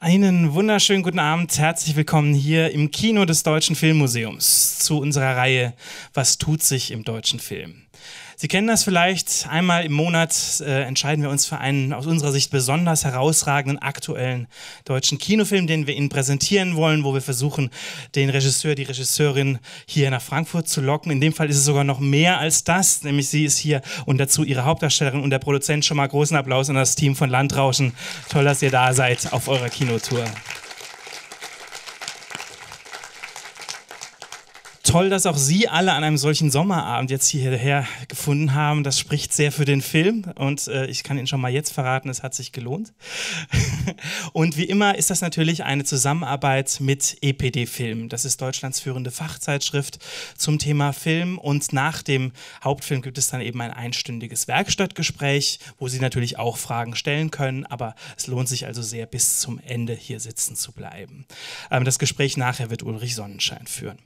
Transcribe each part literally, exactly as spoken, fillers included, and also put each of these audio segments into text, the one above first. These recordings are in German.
Einen wunderschönen guten Abend, herzlich willkommen hier im Kino des Deutschen Filmmuseums zu unserer Reihe Was tut sich im deutschen Film? Sie kennen das vielleicht, einmal im Monat äh, entscheiden wir uns für einen aus unserer Sicht besonders herausragenden aktuellen deutschen Kinofilm, den wir Ihnen präsentieren wollen, wo wir versuchen, den Regisseur, die Regisseurin hier nach Frankfurt zu locken. In dem Fall ist es sogar noch mehr als das, nämlich sie ist hier und dazu ihre Hauptdarstellerin und der Produzent. Schon mal großen Applaus an das Team von Landrauschen. Toll, dass ihr da seid auf eurer Kinotour. Toll, dass auch Sie alle an einem solchen Sommerabend jetzt hierher gefunden haben. Das spricht sehr für den Film und äh, ich kann Ihnen schon mal jetzt verraten, es hat sich gelohnt. Und wie immer ist das natürlich eine Zusammenarbeit mit E P D Film. Das ist Deutschlands führende Fachzeitschrift zum Thema Film und nach dem Hauptfilm gibt es dann eben ein einstündiges Werkstattgespräch, wo Sie natürlich auch Fragen stellen können, aber es lohnt sich also sehr, bis zum Ende hier sitzen zu bleiben. Ähm, das Gespräch nachher wird Ulrich Sonnenschein führen.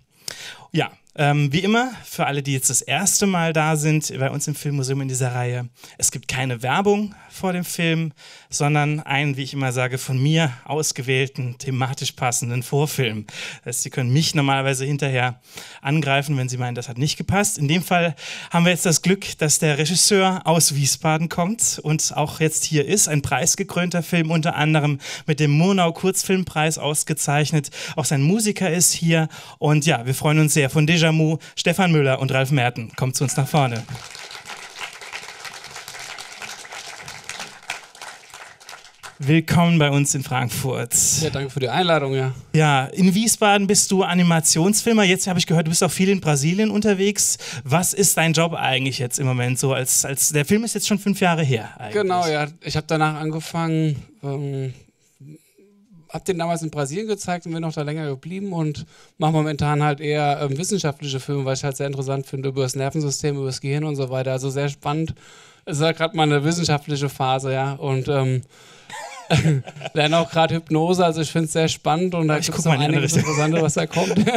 Ja, ähm, wie immer, für alle, die jetzt das erste Mal da sind, bei uns im Filmmuseum in dieser Reihe, es gibt keine Werbung vor dem Film, sondern einen, wie ich immer sage, von mir ausgewählten, thematisch passenden Vorfilm. Das heißt, Sie können mich normalerweise hinterher angreifen, wenn Sie meinen, das hat nicht gepasst. In dem Fall haben wir jetzt das Glück, dass der Regisseur aus Wiesbaden kommt und auch jetzt hier ist, ein preisgekrönter Film, unter anderem mit dem Murnau-Kurzfilmpreis ausgezeichnet. Auch sein Musiker ist hier und ja, wir freuen uns sehr. Von Déjà-Moo, Stefan Müller und Ralf Merten. Kommt zu uns nach vorne. Willkommen bei uns in Frankfurt. Ja, danke für die Einladung, ja. Ja, in Wiesbaden bist du Animationsfilmer. Jetzt habe ich gehört, du bist auch viel in Brasilien unterwegs. Was ist dein Job eigentlich jetzt im Moment so? Als, als, der Film ist jetzt schon fünf Jahre her eigentlich. Genau, ja. Ich habe danach angefangen, ähm, habe den damals in Brasilien gezeigt und bin noch da länger geblieben und mache momentan halt eher ähm, wissenschaftliche Filme, weil ich halt sehr interessant finde, über das Nervensystem, über das Gehirn und so weiter. Also sehr spannend. Es ist halt gerade mal eine wissenschaftliche Phase, ja. Und ähm, lerne auch gerade Hypnose, also ich finde es sehr spannend und da gibt es noch einiges Interessantes, was da kommt. Ja.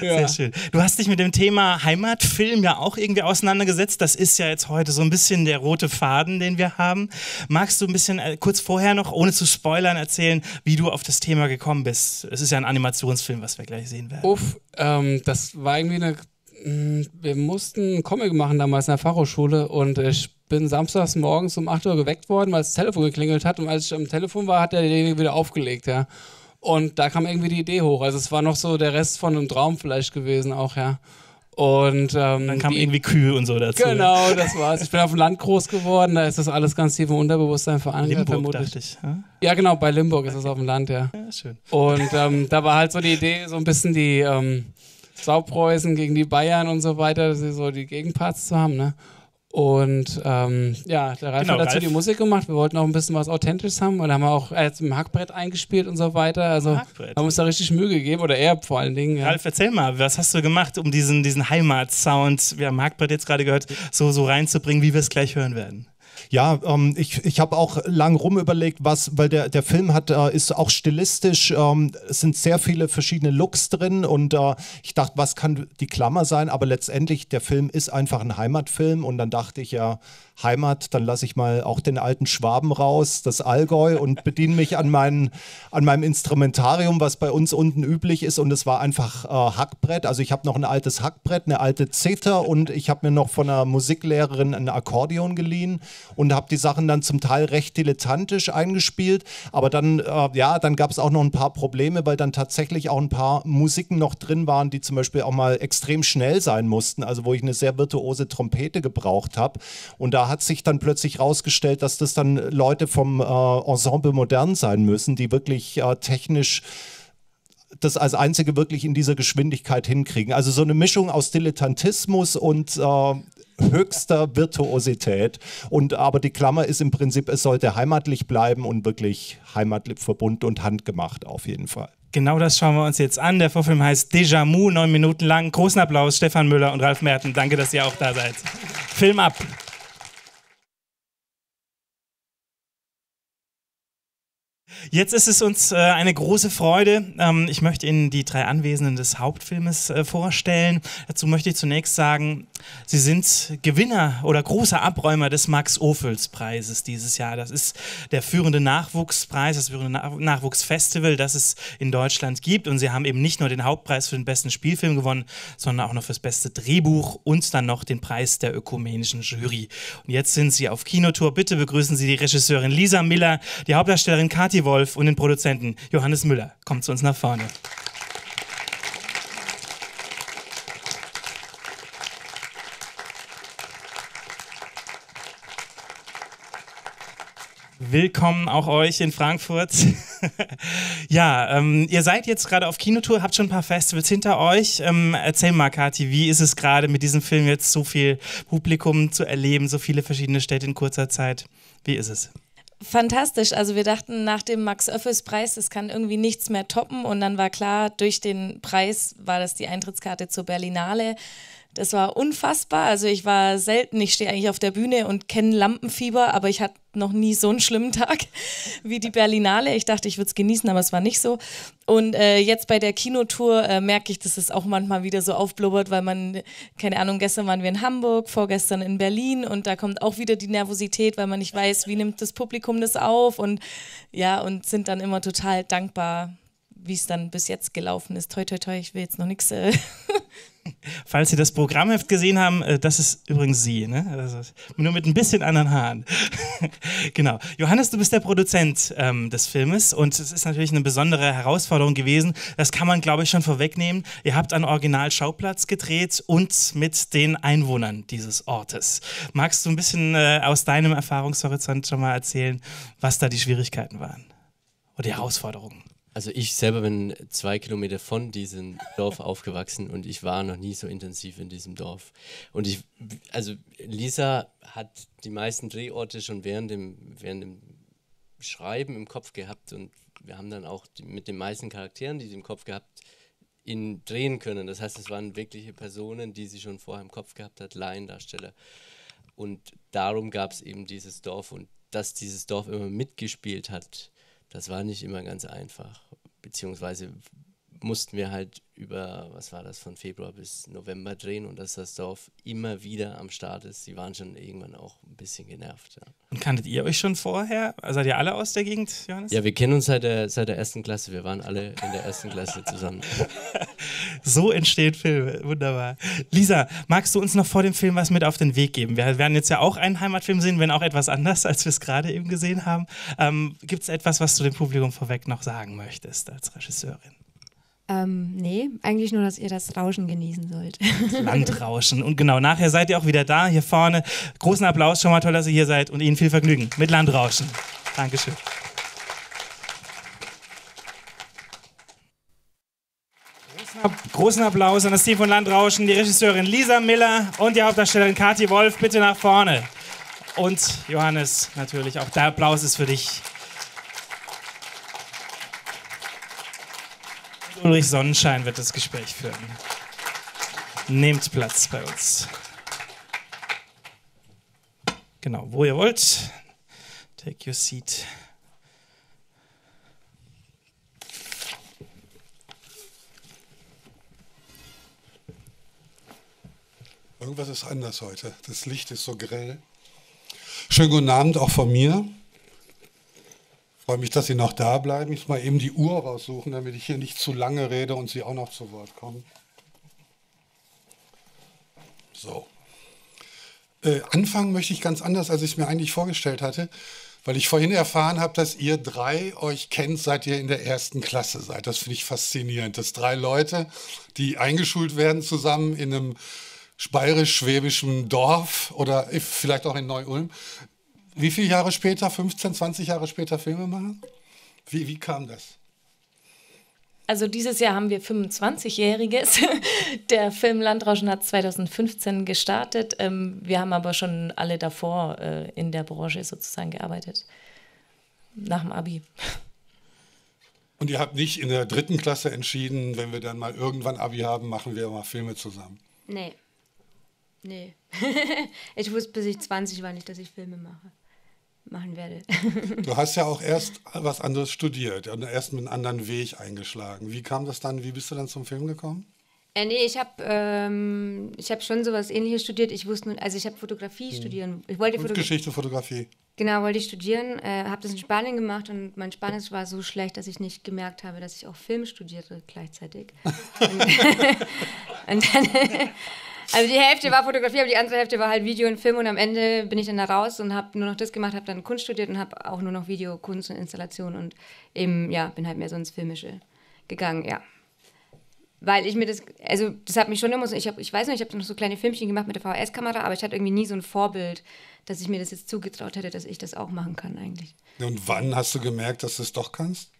Sehr schön. Du hast dich mit dem Thema Heimatfilm ja auch irgendwie auseinandergesetzt. Das ist ja jetzt heute so ein bisschen der rote Faden, den wir haben. Magst du ein bisschen äh, kurz vorher noch, ohne zu spoilern, erzählen, wie du auf das Thema gekommen bist? Es ist ja ein Animationsfilm, was wir gleich sehen werden. Uff, ähm, das war irgendwie eine... Wir mussten einen Comic machen damals in der Fachhochschule und ich bin samstags morgens um acht Uhr geweckt worden, weil das Telefon geklingelt hat und als ich am Telefon war, hat derjenige wieder aufgelegt, ja. Und da kam irgendwie die Idee hoch, also es war noch so der Rest von einem Traum vielleicht gewesen auch, ja. Und ähm, dann kamen irgendwie Kühe und so dazu. Genau, das war's. Ich bin auf dem Land groß geworden, da ist das alles ganz tief im Unterbewusstsein verankert. Limburg, vermutlich. Dachte ich. Ja? Ja, genau, bei Limburg ist das auf dem Land, ja. Ja, schön. Und ähm, da war halt so die Idee, so ein bisschen die... Ähm, Saupreußen gegen die Bayern und so weiter, dass sie so die Gegenparts zu haben, ne? Und ähm, ja, der Ralf genau, hat dazu Ralf. die Musik gemacht. Wir wollten auch ein bisschen was Authentisches haben und haben wir auch jetzt mit dem Hackbrett eingespielt und so weiter. Also Hackbrett. Haben uns da richtig Mühe gegeben oder er vor allen Dingen. Ja. Ralf, erzähl mal, was hast du gemacht, um diesen, diesen Heimatsound, wir haben Hackbrett jetzt gerade gehört, so, so reinzubringen, wie wir es gleich hören werden? Ja, ähm, ich, ich habe auch lang rum überlegt, was, weil der, der Film hat, äh, ist auch stilistisch, ähm, es sind sehr viele verschiedene Looks drin und äh, ich dachte, was kann die Klammer sein, aber letztendlich, der Film ist einfach ein Heimatfilm und dann dachte ich ja, Heimat, dann lasse ich mal auch den alten Schwaben raus, das Allgäu und bediene mich an, meinen, an meinem Instrumentarium, was bei uns unten üblich ist und es war einfach äh, Hackbrett, also ich habe noch ein altes Hackbrett, eine alte Zither und ich habe mir noch von einer Musiklehrerin ein Akkordeon geliehen und habe die Sachen dann zum Teil recht dilettantisch eingespielt, aber dann, äh, ja, dann gab es auch noch ein paar Probleme, weil dann tatsächlich auch ein paar Musiken noch drin waren, die zum Beispiel auch mal extrem schnell sein mussten, also wo ich eine sehr virtuose Trompete gebraucht habe und da hat sich dann plötzlich rausgestellt, dass das dann Leute vom äh, Ensemble Modern sein müssen, die wirklich äh, technisch das als einzige wirklich in dieser Geschwindigkeit hinkriegen. Also so eine Mischung aus Dilettantismus und äh, höchster Virtuosität. Und aber die Klammer ist im Prinzip, es sollte heimatlich bleiben und wirklich heimatlich verbunden und handgemacht auf jeden Fall. Genau das schauen wir uns jetzt an. Der Vorfilm heißt Déjà-Moo, neun Minuten lang. Großen Applaus, Stefan Müller und Ralf Merten. Danke, dass ihr auch da seid. Film ab! Jetzt ist es uns äh, eine große Freude. Ähm, ich möchte Ihnen die drei Anwesenden des Hauptfilmes äh, vorstellen. Dazu möchte ich zunächst sagen, Sie sind Gewinner oder großer Abräumer des Max-Ophüls-Preises dieses Jahr. Das ist der führende Nachwuchspreis, das führende Na- Nachwuchsfestival, das es in Deutschland gibt. Und Sie haben eben nicht nur den Hauptpreis für den besten Spielfilm gewonnen, sondern auch noch fürs beste Drehbuch und dann noch den Preis der ökumenischen Jury. Und jetzt sind Sie auf Kinotour. Bitte begrüßen Sie die Regisseurin Lisa Miller, die Hauptdarstellerin Kathrin Wolf und den Produzenten Johannes Müller. Kommt zu uns nach vorne. Willkommen auch euch in Frankfurt. Ja, ähm, ihr seid jetzt gerade auf Kinotour, habt schon ein paar Festivals hinter euch. Ähm, erzähl mal, Kathi, wie ist es gerade mit diesem Film, jetzt so viel Publikum zu erleben, so viele verschiedene Städte in kurzer Zeit? Wie ist es? Fantastisch, also wir dachten nach dem Max-Ophüls-Preis, es kann irgendwie nichts mehr toppen, und dann war klar, durch den Preis war das die Eintrittskarte zur Berlinale. Das war unfassbar, also ich war selten, ich stehe eigentlich auf der Bühne und kenne Lampenfieber, aber ich hatte noch nie so einen schlimmen Tag wie die Berlinale. Ich dachte, ich würde es genießen, aber es war nicht so. Und äh, jetzt bei der Kinotour äh, merke ich, dass es auch manchmal wieder so aufblubbert, weil man, keine Ahnung, gestern waren wir in Hamburg, vorgestern in Berlin, und da kommt auch wieder die Nervosität, weil man nicht weiß, wie nimmt das Publikum das auf, und ja, und sind dann immer total dankbar, wie es dann bis jetzt gelaufen ist. Toi, toi, toi, ich will jetzt noch nichts. Äh Falls Sie das Programmheft gesehen haben, das ist übrigens Sie, ne? Also nur mit ein bisschen anderen Haaren. Genau. Johannes, du bist der Produzent ähm, des Filmes, und es ist natürlich eine besondere Herausforderung gewesen. Das kann man, glaube ich, schon vorwegnehmen. Ihr habt an Originalschauplatz gedreht und mit den Einwohnern dieses Ortes. Magst du ein bisschen äh, aus deinem Erfahrungshorizont schon mal erzählen, was da die Schwierigkeiten waren oder die Herausforderungen? Also ich selber bin zwei Kilometer von diesem Dorf aufgewachsen, und ich war noch nie so intensiv in diesem Dorf. Und ich, also Lisa hat die meisten Drehorte schon während dem, während dem Schreiben im Kopf gehabt, und wir haben dann auch die, mit den meisten Charakteren, die sie im Kopf gehabt, ihn drehen können. Das heißt, es waren wirkliche Personen, die sie schon vorher im Kopf gehabt hat, Laiendarsteller. Und darum gab es eben dieses Dorf, und dass dieses Dorf immer mitgespielt hat, das war nicht immer ganz einfach, beziehungsweise mussten wir halt über, was war das, von Februar bis November drehen, und dass das Dorf immer wieder am Start ist. Sie waren schon irgendwann auch ein bisschen genervt. Ja. Und kanntet ihr euch schon vorher? Seid ihr alle aus der Gegend, Johannes? Ja, wir kennen uns seit der, seit der ersten Klasse. Wir waren alle in der ersten Klasse zusammen. So entstehen Filme. Wunderbar. Lisa, magst du uns noch vor dem Film was mit auf den Weg geben? Wir werden jetzt ja auch einen Heimatfilm sehen, wenn auch etwas anders, als wir es gerade eben gesehen haben. Ähm, gibt es etwas, was du dem Publikum vorweg noch sagen möchtest als Regisseurin? Ähm, nee, eigentlich nur, dass ihr das Rauschen genießen sollt. Landrauschen. Und genau, nachher seid ihr auch wieder da, hier vorne. Großen Applaus, schon mal toll, dass ihr hier seid, und Ihnen viel Vergnügen mit Landrauschen. Dankeschön. Großen Applaus an das Team von Landrauschen, die Regisseurin Lisa Miller und die Hauptdarstellerin Kathi Wolf, bitte nach vorne. Und Johannes, natürlich, auch der Applaus ist für dich. Ulrich Sonnenschein wird das Gespräch führen. Nehmt Platz bei uns. Genau, wo ihr wollt. Take your seat. Irgendwas ist anders heute. Das Licht ist so grell. Schönen guten Abend auch von mir. Ich freue mich, dass Sie noch da bleiben. Ich muss mal eben die Uhr raussuchen, damit ich hier nicht zu lange rede und Sie auch noch zu Wort kommen. So. Äh, anfangen möchte ich ganz anders, als ich es mir eigentlich vorgestellt hatte, weil ich vorhin erfahren habe, dass ihr drei euch kennt, seit ihr in der ersten Klasse seid. Das finde ich faszinierend, dass drei Leute, die eingeschult werden zusammen in einem bayerisch-schwäbischen Dorf oder vielleicht auch in Neu-Ulm, wie viele Jahre später, fünfzehn, zwanzig Jahre später Filme machen? Wie, wie kam das? Also dieses Jahr haben wir fünfundzwanzigjähriges. Der Film Landrauschen hat zweitausendfünfzehn gestartet. Wir haben aber schon alle davor in der Branche sozusagen gearbeitet. Nach dem Abi. Und ihr habt nicht in der dritten Klasse entschieden, wenn wir dann mal irgendwann Abi haben, machen wir mal Filme zusammen? Nee. Nee. Ich wusste, bis ich zwanzig war nicht, dass ich Filme mache. machen werde. Du hast ja auch erst was anderes studiert, erst einen anderen Weg eingeschlagen. Wie kam das dann, wie bist du dann zum Film gekommen? Äh, nee, ich habe ähm, ich hab schon sowas Ähnliches studiert. Ich wusste nur, also ich habe Fotografie hm. studieren. Ich wollte Fotografie. Geschichte, Fotografie. Genau, wollte ich studieren, äh, habe das in Spanien gemacht und mein Spanisch war so schlecht, dass ich nicht gemerkt habe, dass ich auch Film studierte gleichzeitig. und, und dann, also die Hälfte war Fotografie, aber die andere Hälfte war halt Video und Film und am Ende bin ich dann da raus und habe nur noch das gemacht, habe dann Kunst studiert und habe auch nur noch Video, Kunst und Installation und eben, ja, bin halt mehr so ins Filmische gegangen, ja. Weil ich mir das, also das hat mich schon immer so, ich, hab, ich weiß nicht, ich habe noch so kleine Filmchen gemacht mit der V H S-Kamera, aber ich hatte irgendwie nie so ein Vorbild, dass ich mir das jetzt zugetraut hätte, dass ich das auch machen kann eigentlich. Und wann hast du gemerkt, dass du es doch kannst?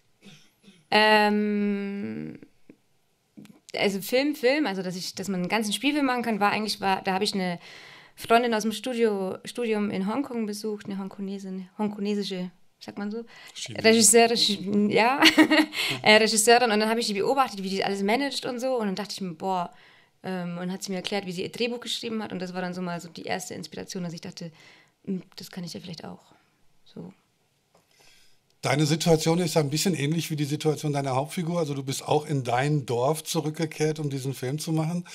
Ähm, also Film, Film, also dass ich, dass man einen ganzen Spielfilm machen kann, war eigentlich, war, da habe ich eine Freundin aus dem Studio, Studium in Hongkong besucht, eine Hongkonesin, hongkonesische sagt man so, Regisseur, ja, äh, Regisseurin, und dann habe ich die beobachtet, wie die alles managt und so, und dann dachte ich mir, boah, ähm, und hat sie mir erklärt, wie sie ihr Drehbuch geschrieben hat, und das war dann so mal so die erste Inspiration, dass ich dachte, das kann ich ja vielleicht auch, so. Deine Situation ist ein bisschen ähnlich wie die Situation deiner Hauptfigur, also du bist auch in dein Dorf zurückgekehrt, um diesen Film zu machen.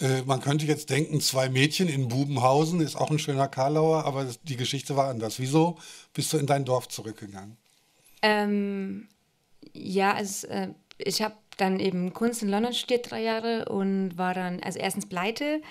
Äh, man könnte jetzt denken, zwei Mädchen in Babenhausen ist auch ein schöner Karlauer, aber die Geschichte war anders. Wieso bist du in dein Dorf zurückgegangen? Ähm, ja, es, äh, ich habe dann eben Kunst in London studiert drei Jahre und war dann, also erstens pleite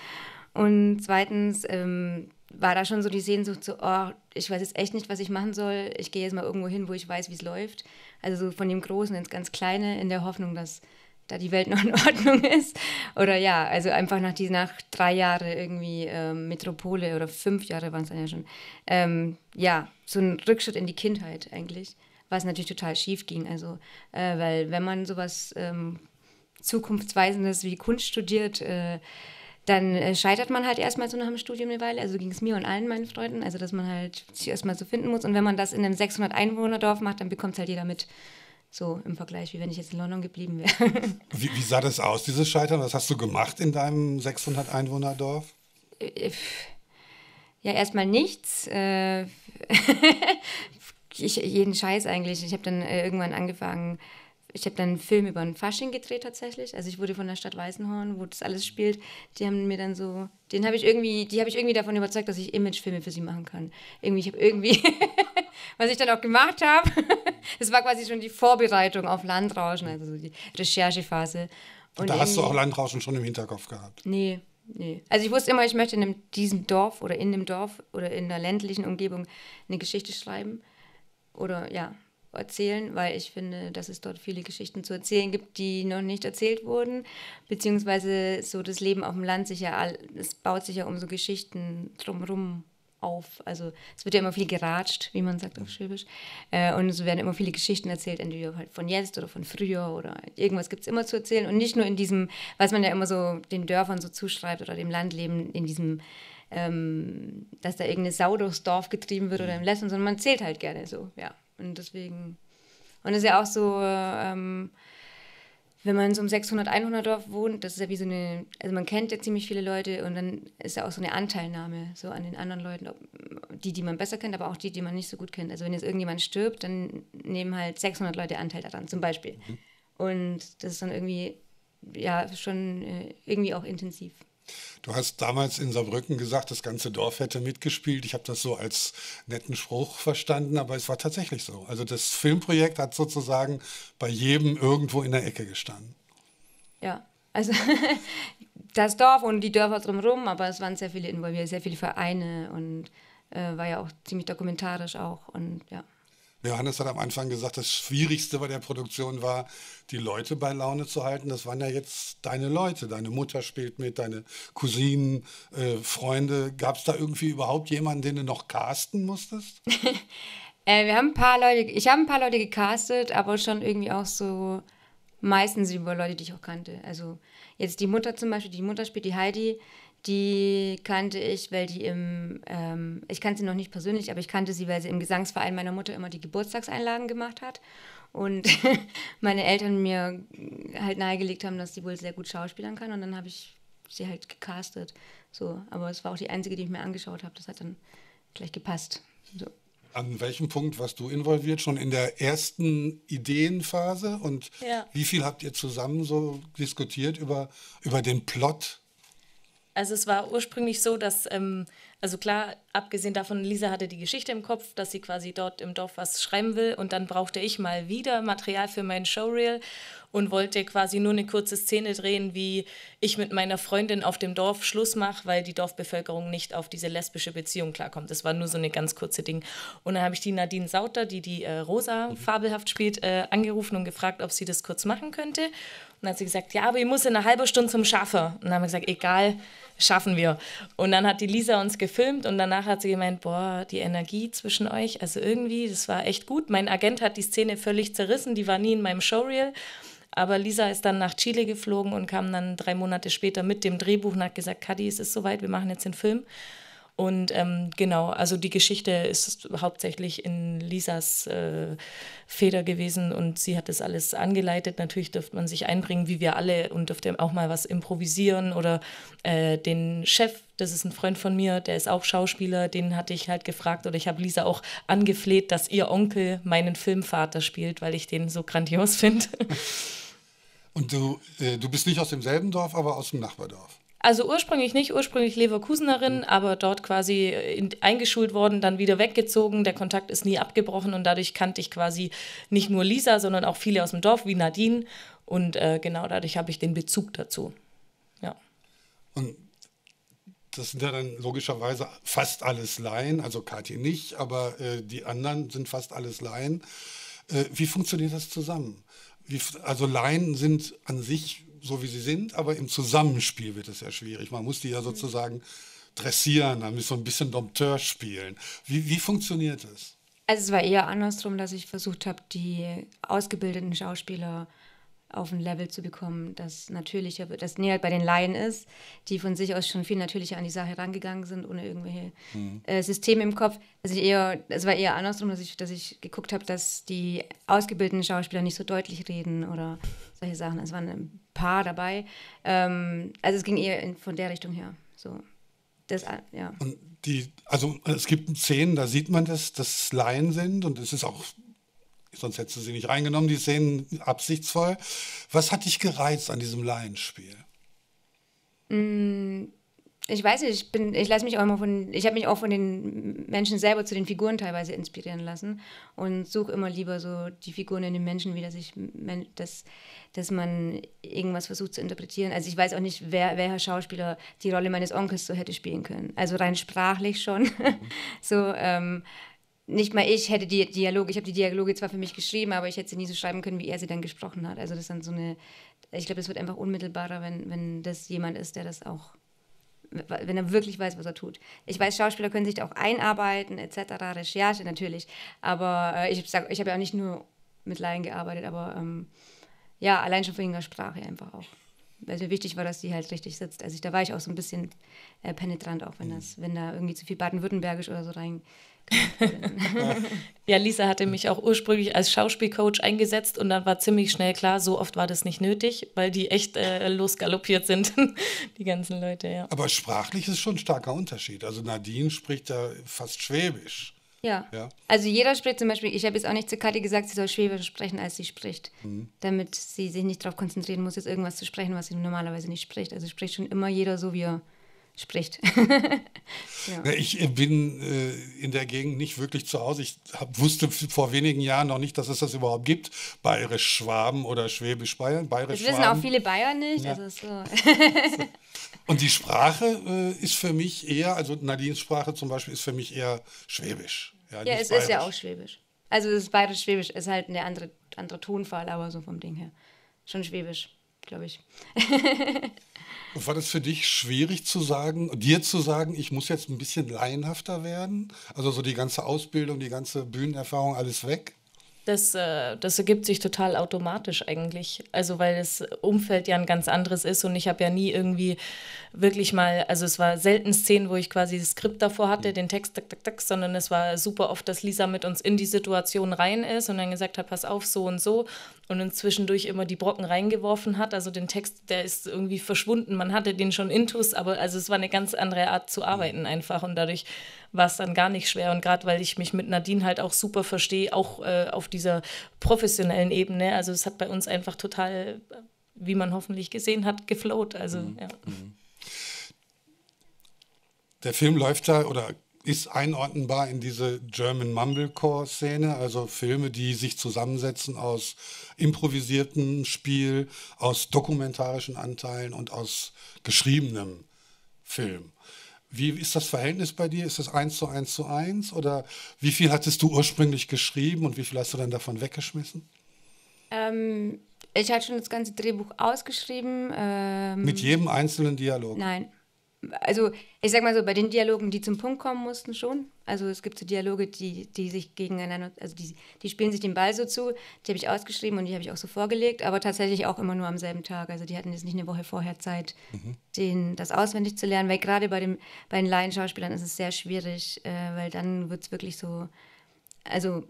und zweitens ähm, war da schon so die Sehnsucht so, oh, ich weiß jetzt echt nicht, was ich machen soll. Ich gehe jetzt mal irgendwo hin, wo ich weiß, wie es läuft. Also so von dem Großen ins ganz Kleine, in der Hoffnung, dass da die Welt noch in Ordnung ist. Oder ja, also einfach nach, die, nach drei Jahren irgendwie ähm, Metropole oder fünf Jahre waren es dann ja schon. Ähm, ja, so ein Rückschritt in die Kindheit eigentlich, was natürlich total schief ging. Also, äh, weil wenn man sowas ähm, Zukunftsweisendes wie Kunst studiert, äh, dann scheitert man halt erstmal so nach dem Studium eine Weile, also ging es mir und allen meinen Freunden, also dass man halt sich erstmal so finden muss. Und wenn man das in einem sechshundert-Einwohner-Dorf macht, dann bekommt es halt jeder mit, so im Vergleich, wie wenn ich jetzt in London geblieben wäre. Wie, wie sah das aus, dieses Scheitern? Was hast du gemacht in deinem sechshundert-Einwohner-Dorf? Ja, erstmal nichts. Ich, jeden Scheiß eigentlich. Ich habe dann irgendwann angefangen... Ich habe dann einen Film über ein Fasching gedreht tatsächlich. Also ich wurde von der Stadt Weißenhorn, wo das alles spielt, die haben mir dann so, den habe ich irgendwie, die habe ich irgendwie davon überzeugt, dass ich Imagefilme für sie machen kann. Irgendwie, ich habe irgendwie, was ich dann auch gemacht habe, das war quasi schon die Vorbereitung auf Landrauschen, also so die Recherchephase. Und, Und da hast du auch Landrauschen schon im Hinterkopf gehabt? Nee, nee. Also ich wusste immer, ich möchte in einem, diesem Dorf oder in dem Dorf oder in der ländlichen Umgebung eine Geschichte schreiben oder ja, erzählen, weil ich finde, dass es dort viele Geschichten zu erzählen gibt, die noch nicht erzählt wurden, beziehungsweise so das Leben auf dem Land sich ja, es baut sich ja um so Geschichten drumherum auf, also es wird ja immer viel geratscht, wie man sagt auf Schwäbisch, äh, und es werden immer viele Geschichten erzählt, entweder halt von jetzt oder von früher oder irgendwas gibt es immer zu erzählen und nicht nur in diesem, was man ja immer so den Dörfern so zuschreibt oder dem Landleben in diesem ähm, dass da irgendeine Sau durchs Dorf getrieben wird oder im Lesben, sondern man zählt halt gerne so, ja. Und deswegen, und es ist ja auch so, ähm, wenn man so im sechshundert-Einwohner-Dorf wohnt, das ist ja wie so eine, also man kennt ja ziemlich viele Leute und dann ist ja auch so eine Anteilnahme so an den anderen Leuten, die, die man besser kennt, aber auch die, die man nicht so gut kennt. Also wenn jetzt irgendjemand stirbt, dann nehmen halt sechshundert Leute Anteil daran, zum Beispiel. Mhm. Und das ist dann irgendwie, ja, schon äh, irgendwie auch intensiv. Du hast damals in Saarbrücken gesagt, das ganze Dorf hätte mitgespielt. Ich habe das so als netten Spruch verstanden, aber es war tatsächlich so. Also das Filmprojekt hat sozusagen bei jedem irgendwo in der Ecke gestanden. Ja, also das Dorf und die Dörfer drumherum, aber es waren sehr viele involviert, sehr viele Vereine und äh, war ja auch ziemlich dokumentarisch auch und ja. Johannes hat am Anfang gesagt, das Schwierigste bei der Produktion war, die Leute bei Laune zu halten. Das waren ja jetzt deine Leute. Deine Mutter spielt mit, deine Cousinen, äh, Freunde. Gab es da irgendwie überhaupt jemanden, den du noch casten musstest? äh, wir haben ein paar Leute, ich habe ein paar Leute gecastet, aber schon irgendwie auch so meistens über Leute, die ich auch kannte. Also jetzt die Mutter zum Beispiel, die Mutter spielt die Heidi. Die kannte ich, weil die im, ähm, ich kannte sie noch nicht persönlich, aber ich kannte sie, weil sie im Gesangsverein meiner Mutter immer die Geburtstagseinlagen gemacht hat und meine Eltern mir halt nahegelegt haben, dass sie wohl sehr gut schauspielern kann und dann habe ich sie halt gecastet. So, aber es war auch die einzige, die ich mir angeschaut habe, das hat dann gleich gepasst. So. An welchem Punkt warst du involviert? Schon in der ersten Ideenphase? Und ja. Wie viel habt ihr zusammen so diskutiert über, über den Plot? Also es war ursprünglich so, dass, ähm, also klar, abgesehen davon, Lisa hatte die Geschichte im Kopf, dass sie quasi dort im Dorf was schreiben will. Und dann brauchte ich mal wieder Material für mein Showreel und wollte quasi nur eine kurze Szene drehen, wie ich mit meiner Freundin auf dem Dorf Schluss mache, weil die Dorfbevölkerung nicht auf diese lesbische Beziehung klarkommt. Das war nur so eine ganz kurze Ding. Und dann habe ich die Nadine Sauter, die die äh, Rosa mhm. fabelhaft spielt, äh, angerufen und gefragt, ob sie das kurz machen könnte. Und dann hat sie gesagt, ja, aber ich muss in einer halben Stunde zum Schaffer. Und dann haben wir gesagt, egal, schaffen wir. Und dann hat die Lisa uns gefilmt und danach hat sie gemeint, boah, die Energie zwischen euch, also irgendwie, das war echt gut. Mein Agent hat die Szene völlig zerrissen, die war nie in meinem Showreel. Aber Lisa ist dann nach Chile geflogen und kam dann drei Monate später mit dem Drehbuch und hat gesagt, Kathi, es ist soweit, wir machen jetzt den Film. Und ähm, genau, also die Geschichte ist hauptsächlich in Lisas äh, Feder gewesen und sie hat das alles angeleitet. Natürlich dürfte man sich einbringen, wie wir alle, und dürfte auch mal was improvisieren oder äh, den Chef, das ist ein Freund von mir, der ist auch Schauspieler, den hatte ich halt gefragt oder ich habe Lisa auch angefleht, dass ihr Onkel meinen Filmvater spielt, weil ich den so grandios finde. Und du, äh, du bist nicht aus demselben Dorf, aber aus dem Nachbardorf? Also ursprünglich nicht, ursprünglich Leverkusenerin, aber dort quasi in, eingeschult worden, dann wieder weggezogen, der Kontakt ist nie abgebrochen und dadurch kannte ich quasi nicht nur Lisa, sondern auch viele aus dem Dorf, wie Nadine, und äh, genau dadurch habe ich den Bezug dazu, ja. Und das sind ja dann logischerweise fast alles Laien, also Kathi nicht, aber äh, die anderen sind fast alles Laien. Äh, wie funktioniert das zusammen? Wie, also Laien sind an sich so wie sie sind, aber im Zusammenspiel wird es ja schwierig. Man muss die ja sozusagen dressieren, dann muss so ein bisschen Dompteur spielen. Wie, wie funktioniert das? Also es war eher andersrum, dass ich versucht habe, die ausgebildeten Schauspieler auf ein Level zu bekommen, das natürlicher wird, das näher bei den Laien ist, die von sich aus schon viel natürlicher an die Sache rangegangen sind, ohne irgendwelche mhm. äh, Systeme im Kopf. Also ich eher, es war eher andersrum, dass ich, dass ich geguckt habe, dass die ausgebildeten Schauspieler nicht so deutlich reden oder solche Sachen. Es waren ein paar dabei. Ähm, also es ging eher in, von der Richtung her. So. Das, ja. Und die, also es gibt Szenen, da sieht man, dass das Laien sind und es ist auch... Sonst hättest du sie nicht reingenommen, die Szenen, absichtsvoll. Was hat dich gereizt an diesem Laienspiel? Mm, ich weiß nicht, ich bin, ich lasse mich auch immer von, ich habe mich auch von den Menschen selber zu den Figuren teilweise inspirieren lassen und suche immer lieber so die Figuren in den Menschen, wie dass ich, dass, dass man irgendwas versucht zu interpretieren. Also ich weiß auch nicht, wer, welcher Schauspieler die Rolle meines Onkels so hätte spielen können. Also rein sprachlich schon. Mhm. so, ähm, Nicht mal ich hätte die Dialoge, ich habe die Dialoge zwar für mich geschrieben, aber ich hätte sie nie so schreiben können, wie er sie dann gesprochen hat. Also das ist dann so eine, ich glaube, das wird einfach unmittelbarer, wenn, wenn das jemand ist, der das auch, wenn er wirklich weiß, was er tut. Ich weiß, Schauspieler können sich da auch einarbeiten, et cetera, Recherche natürlich, aber äh, ich sag, ich habe ja auch nicht nur mit Laien gearbeitet, aber ähm, ja, allein schon wegen der Sprache einfach auch. Weil mir wichtig war, dass die halt richtig sitzt. Also ich, da war ich auch so ein bisschen äh, penetrant, auch wenn das, wenn da irgendwie zu viel baden-württembergisch oder so rein... Ja, Lisa hatte mich auch ursprünglich als Schauspielcoach eingesetzt und dann war ziemlich schnell klar, so oft war das nicht nötig, weil die echt äh, losgaloppiert sind, die ganzen Leute, ja. Aber sprachlich ist schon ein starker Unterschied. Also Nadine spricht da fast Schwäbisch. Ja. ja, also jeder spricht zum Beispiel, ich habe jetzt auch nicht zu Kathi gesagt, sie soll Schwäbisch sprechen, als sie spricht, mhm. damit sie sich nicht darauf konzentrieren muss, jetzt irgendwas zu sprechen, was sie normalerweise nicht spricht. Also spricht schon immer jeder so, wie er spricht. ja. Ich bin äh, in der Gegend nicht wirklich zu Hause. Ich hab, wusste vor wenigen Jahren noch nicht, dass es das überhaupt gibt, Bayerisch-Schwaben oder Schwäbisch-Bayern. Das wissen auch viele Bayern nicht. Ja. Also so. Und die Sprache äh, ist für mich eher, also Nadines Sprache zum Beispiel ist für mich eher Schwäbisch. Ja, ja es Bayerisch. Ist ja auch Schwäbisch. Also das Bayerisch-Schwäbisch ist halt eine andere, andere Tonfall, aber so vom Ding her. Schon Schwäbisch, glaube ich. Und war das für dich schwierig zu sagen, dir zu sagen, ich muss jetzt ein bisschen laienhafter werden? Also so die ganze Ausbildung, die ganze Bühnenerfahrung, alles weg? Das, äh, das ergibt sich total automatisch eigentlich, also weil das Umfeld ja ein ganz anderes ist und ich habe ja nie irgendwie wirklich mal, also es war selten Szenen, wo ich quasi das Skript davor hatte, den Text, tak, tak, tak, sondern es war super oft, dass Lisa mit uns in die Situation rein ist und dann gesagt hat, pass auf, so und so und uns zwischendurch immer die Brocken reingeworfen hat. Also den Text, der ist irgendwie verschwunden. Man hatte den schon intus, aber also es war eine ganz andere Art zu arbeiten einfach. Und dadurch war es dann gar nicht schwer. Und gerade weil ich mich mit Nadine halt auch super verstehe, auch äh, auf dieser professionellen Ebene. Also es hat bei uns einfach total, wie man hoffentlich gesehen hat, geflowt. Also, mhm. ja. Mhm. Der Film läuft da oder ist einordnenbar in diese German Mumblecore-Szene, also Filme, die sich zusammensetzen aus improvisiertem Spiel, aus dokumentarischen Anteilen und aus geschriebenem Film. Wie ist das Verhältnis bei dir? Ist das eins zu eins zu eins? Oder wie viel hattest du ursprünglich geschrieben und wie viel hast du dann davon weggeschmissen? Ähm, ich hatte schon das ganze Drehbuch ausgeschrieben. Ähm, Mit jedem einzelnen Dialog? Nein. Also ich sag mal so, bei den Dialogen, die zum Punkt kommen mussten, schon. Also es gibt so Dialoge, die, die sich gegeneinander, also die, die spielen sich den Ball so zu, die habe ich ausgeschrieben und die habe ich auch so vorgelegt, aber tatsächlich auch immer nur am selben Tag. Also die hatten jetzt nicht eine Woche vorher Zeit, mhm. den, das auswendig zu lernen, weil gerade bei, dem, bei den Laienschauspielern ist es sehr schwierig, äh, weil dann wird es wirklich so, also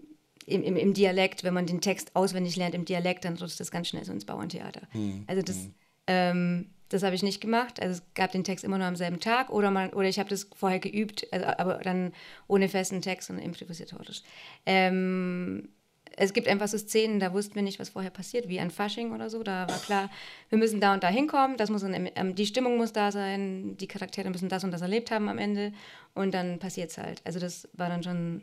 im, im, im Dialekt, wenn man den Text auswendig lernt im Dialekt, dann rutscht das ganz schnell so ins Bauerntheater. Mhm. Also das... Mhm. Ähm, Das habe ich nicht gemacht. Also es gab den Text immer nur am selben Tag oder, man, oder ich habe das vorher geübt, also, aber dann ohne festen Text und improvisatorisch. Ähm, es gibt einfach so Szenen, da wussten wir nicht, was vorher passiert, wie an Fasching oder so. Da war klar, wir müssen da und da hinkommen, das muss, ähm, die Stimmung muss da sein, die Charaktere müssen das und das erlebt haben am Ende und dann passiert es halt. Also das war dann schon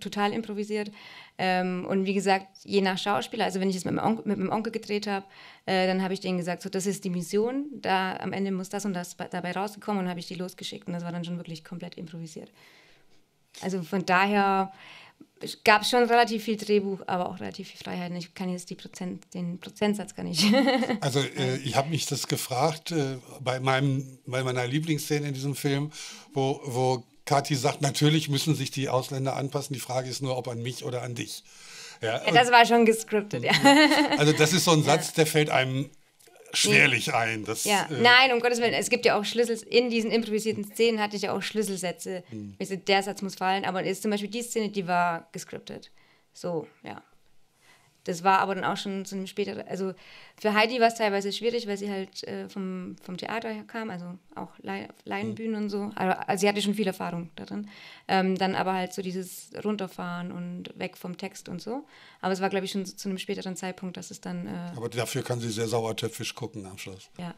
total improvisiert ähm, und wie gesagt, je nach Schauspieler, also wenn ich es mit, mit meinem Onkel gedreht habe, äh, dann habe ich denen gesagt, so das ist die Mission, da am Ende muss das und das dabei rausgekommen und habe ich die losgeschickt und das war dann schon wirklich komplett improvisiert. Also von daher gab es schon relativ viel Drehbuch, aber auch relativ viel Freiheiten. Ich kann jetzt die Prozent, den Prozentsatz gar nicht. Also äh, ich habe mich das gefragt äh, bei, meinem, bei meiner Lieblingsszene in diesem Film, wo, wo Kathi sagt, natürlich müssen sich die Ausländer anpassen. Die Frage ist nur, ob an mich oder an dich. Ja, ja, das war schon gescriptet, ja. Also das ist so ein Satz, ja. Der fällt einem schwerlich ein. Das, ja. äh, Nein, um Gottes Willen, es gibt ja auch Schlüssel. In diesen improvisierten Szenen hatte ich ja auch Schlüsselsätze. Hm. Der Satz muss fallen, aber ist zum Beispiel die Szene, die war gescriptet. So, ja. Das war aber dann auch schon zu einem späteren... Also für Heidi war es teilweise schwierig, weil sie halt äh, vom, vom Theater kam, also auch Laienbühnen mhm. und so. Also, also sie hatte schon viel Erfahrung darin. Ähm, dann aber halt so dieses Runterfahren und weg vom Text und so. Aber es war, glaube ich, schon zu einem späteren Zeitpunkt, dass es dann... Äh aber dafür kann sie sehr sauertöpfisch gucken am Schluss. Ja.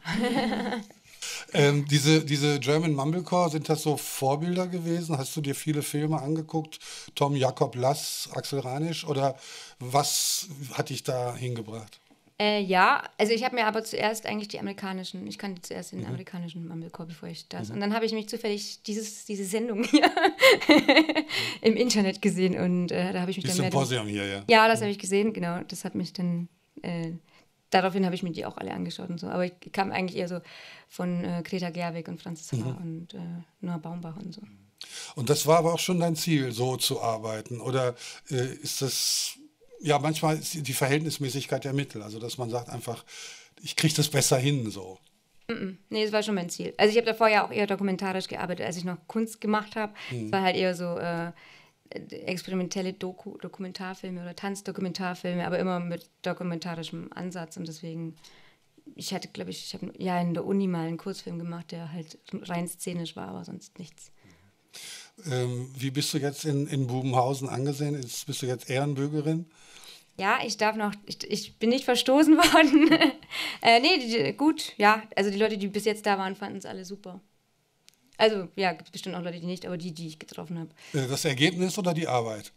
ähm, diese, diese German Mumblecore, sind das so Vorbilder gewesen? Hast du dir viele Filme angeguckt? Tom Jakob Lass, Axel Ranisch oder... Was hat dich da hingebracht? Äh, ja, also ich habe mir aber zuerst eigentlich die amerikanischen, ich kannte zuerst den mhm. amerikanischen Mumblecore, bevor ich das. Mhm. Und dann habe ich mich zufällig dieses, diese Sendung hier im Internet gesehen und äh, da habe ich mich die dann mehr... Symposium hier, ja. Ja, das mhm. habe ich gesehen, genau. Das hat mich dann... Äh, daraufhin habe ich mir die auch alle angeschaut und so. Aber ich kam eigentlich eher so von äh, Greta Gerwig und Francis Haar mhm. und äh, Noah Baumbach und so. Und das war aber auch schon dein Ziel, so zu arbeiten? Oder äh, ist das... Ja, manchmal ist die Verhältnismäßigkeit der Mittel, also dass man sagt einfach, ich kriege das besser hin, so. Nee, das war schon mein Ziel. Also ich habe davor ja auch eher dokumentarisch gearbeitet, als ich noch Kunst gemacht habe. Es mhm. war halt eher so äh, experimentelle Doku Dokumentarfilme oder Tanzdokumentarfilme, aber immer mit dokumentarischem Ansatz und deswegen, ich hatte, glaube ich, ich habe ja in der Uni mal einen Kurzfilm gemacht, der halt rein szenisch war, aber sonst nichts. Ähm, wie bist du jetzt in, in Babenhausen angesehen? Ist, bist du jetzt Ehrenbürgerin? Ja, ich darf noch, ich, ich bin nicht verstoßen worden. äh, nee, die, gut, ja. Also die Leute, die bis jetzt da waren, fanden es alle super. Also ja, gibt es bestimmt auch Leute, die nicht, aber die, die ich getroffen habe. Das Ergebnis oder die Arbeit?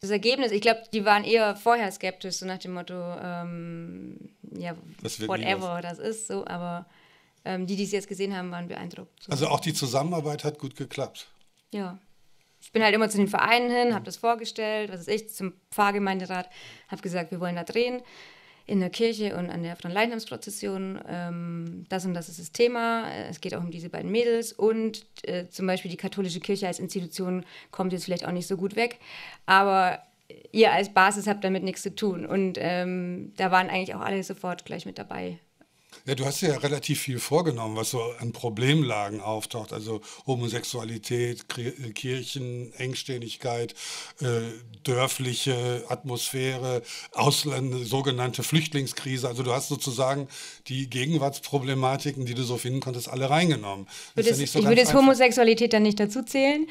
Das Ergebnis, ich glaube, die waren eher vorher skeptisch, so nach dem Motto, ähm, ja, das whatever das ist, so, aber ähm, die, die es jetzt gesehen haben, waren beeindruckt. So. Also auch die Zusammenarbeit hat gut geklappt? Ja. Ich bin halt immer zu den Vereinen hin, habe das vorgestellt, was weiß ich, zum Pfarrgemeinderat, habe gesagt, wir wollen da drehen, in der Kirche und an der Frauenleichnamsprozession. Ähm, das und das ist das Thema, es geht auch um diese beiden Mädels und äh, zum Beispiel die katholische Kirche als Institution kommt jetzt vielleicht auch nicht so gut weg, aber ihr als Basis habt damit nichts zu tun und ähm, da waren eigentlich auch alle sofort gleich mit dabei. Ja, du hast ja relativ viel vorgenommen, was so an Problemlagen auftaucht, also Homosexualität, Kirchen, Engständigkeit, äh, dörfliche Atmosphäre, Ausländer, sogenannte Flüchtlingskrise. Also du hast sozusagen die Gegenwartsproblematiken, die du so finden konntest, alle reingenommen. Das ist ja nicht so, ich würde jetzt Homosexualität dann nicht dazu zählen,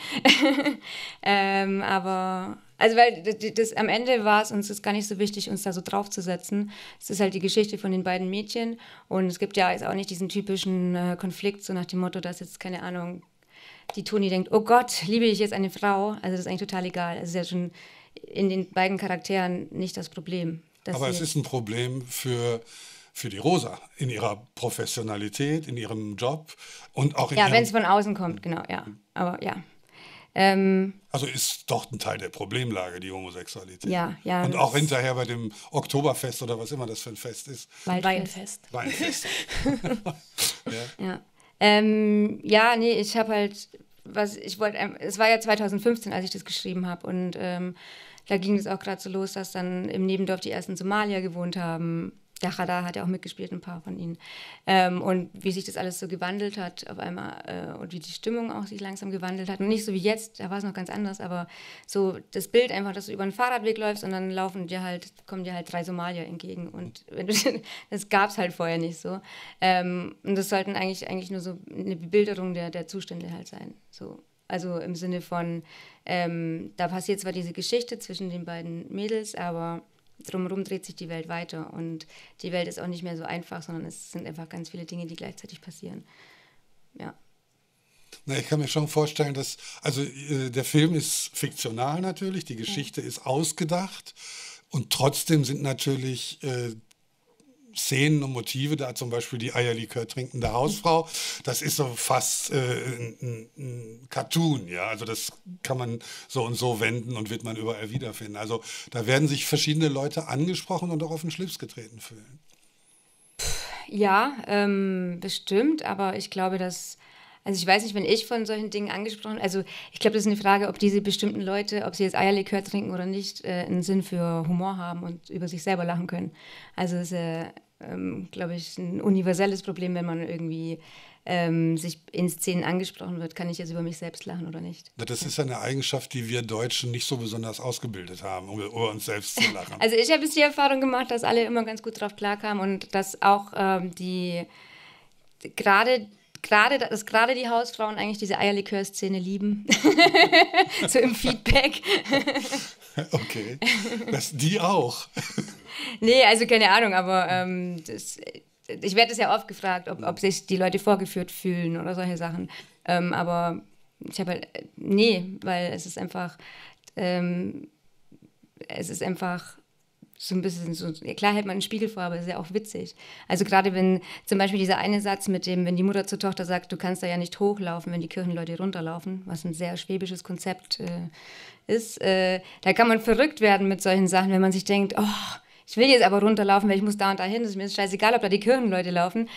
ähm, aber... Also weil das, das, am Ende war es uns das gar nicht so wichtig, uns da so draufzusetzen. Es ist halt die Geschichte von den beiden Mädchen und es gibt ja jetzt auch nicht diesen typischen äh, Konflikt, so nach dem Motto, dass jetzt, keine Ahnung, die Toni denkt, oh Gott, liebe ich jetzt eine Frau? Also das ist eigentlich total egal. Das ist ja schon in den beiden Charakteren nicht das Problem. Aber es ist ein Problem für... für die Rosa, in ihrer Professionalität, in ihrem Job und auch in ja, wenn es von außen kommt, genau, ja. Aber ja. Ähm, also ist doch ein Teil der Problemlage, die Homosexualität. Ja, ja. Und auch hinterher bei dem Oktoberfest oder was immer das für ein Fest ist. Weinfest. Weinfest. ja. Ja. Ähm, ja, nee, ich habe halt, was ich wollte, es war ja zweitausendfünfzehn, als ich das geschrieben habe und ähm, da ging es auch gerade so los, dass dann im Nebendorf die ersten Somalier gewohnt haben. Dachada hat ja auch mitgespielt, ein paar von ihnen. Ähm, und wie sich das alles so gewandelt hat auf einmal äh, und wie die Stimmung auch sich langsam gewandelt hat. Und nicht so wie jetzt, da war es noch ganz anders, aber so das Bild einfach, dass du über einen Fahrradweg läufst und dann laufen dir halt, kommen dir halt drei Somalier entgegen. Und wenn du, das gab es halt vorher nicht so. Ähm, und das sollten eigentlich, eigentlich nur so eine Bebilderung der, der Zustände halt sein. So. Also im Sinne von, ähm, da passiert zwar diese Geschichte zwischen den beiden Mädels, aber... drumherum dreht sich die Welt weiter und die Welt ist auch nicht mehr so einfach, sondern es sind einfach ganz viele Dinge, die gleichzeitig passieren. Ja. Na, ich kann mir schon vorstellen, dass, also äh, der Film ist fiktional natürlich, die Geschichte ja. ist ausgedacht und trotzdem sind natürlich äh, Szenen und Motive, da zum Beispiel die Eierlikör trinkende Hausfrau, das ist so fast äh, ein, ein Cartoon, ja, also das kann man so und so wenden und wird man überall wiederfinden. Also da werden sich verschiedene Leute angesprochen und auch auf den Schlips getreten fühlen. Ja, ähm, bestimmt, aber ich glaube, dass, also ich weiß nicht, wenn ich von solchen Dingen angesprochen, also ich glaube, das ist eine Frage, ob diese bestimmten Leute, ob sie jetzt Eierlikör trinken oder nicht, äh, einen Sinn für Humor haben und über sich selber lachen können. Also es ist äh, ähm, glaube ich, ein universelles Problem, wenn man irgendwie ähm, sich in Szenen angesprochen wird, kann ich jetzt über mich selbst lachen oder nicht. Das ist ja eine Eigenschaft, die wir Deutschen nicht so besonders ausgebildet haben, um über uns selbst zu lachen. Also ich habe jetzt die Erfahrung gemacht, dass alle immer ganz gut drauf klarkamen und dass auch ähm, die, gerade Gerade, dass gerade die Hausfrauen eigentlich diese Eierlikör-Szene lieben. So im Feedback. Okay. Das, die auch. Nee, also keine Ahnung, aber ähm, das, ich werde das ja oft gefragt, ob, ob sich die Leute vorgeführt fühlen oder solche Sachen. Ähm, aber ich habe halt, nee, weil es ist einfach, ähm, es ist einfach... so ein bisschen so, klar hält man einen Spiegel vor, aber das ist ja auch witzig. Also gerade wenn zum Beispiel dieser eine Satz mit dem, wenn die Mutter zur Tochter sagt, du kannst da ja nicht hochlaufen, wenn die Kirchenleute runterlaufen, was ein sehr schwäbisches Konzept äh, ist, äh, da kann man verrückt werden mit solchen Sachen, wenn man sich denkt, oh, ich will jetzt aber runterlaufen, weil ich muss da und da hin, das ist mir scheißegal, ob da die Kirchenleute laufen,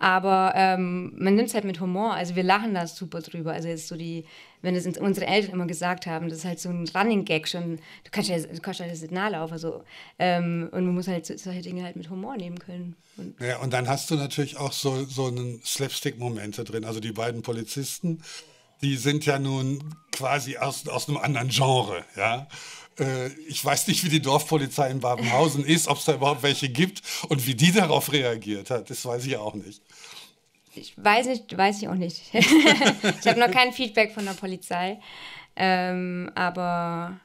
aber ähm, man nimmt es halt mit Humor, also wir lachen da super drüber, also jetzt so die, wenn das unsere Eltern immer gesagt haben, das ist halt so ein Running Gag schon, du kannst ja das Signal auf, also ähm, und man muss halt solche Dinge halt mit Humor nehmen können. Und ja, und dann hast du natürlich auch so, so einen Slapstick-Moment da drin, also die beiden Polizisten, die sind ja nun quasi aus, aus einem anderen Genre, ja. Ich weiß nicht, wie die Dorfpolizei in Babenhausen ist, ob es da überhaupt welche gibt und wie die darauf reagiert hat, das weiß ich auch nicht. Ich weiß nicht, weiß ich auch nicht. Ich habe noch kein Feedback von der Polizei, ähm, aber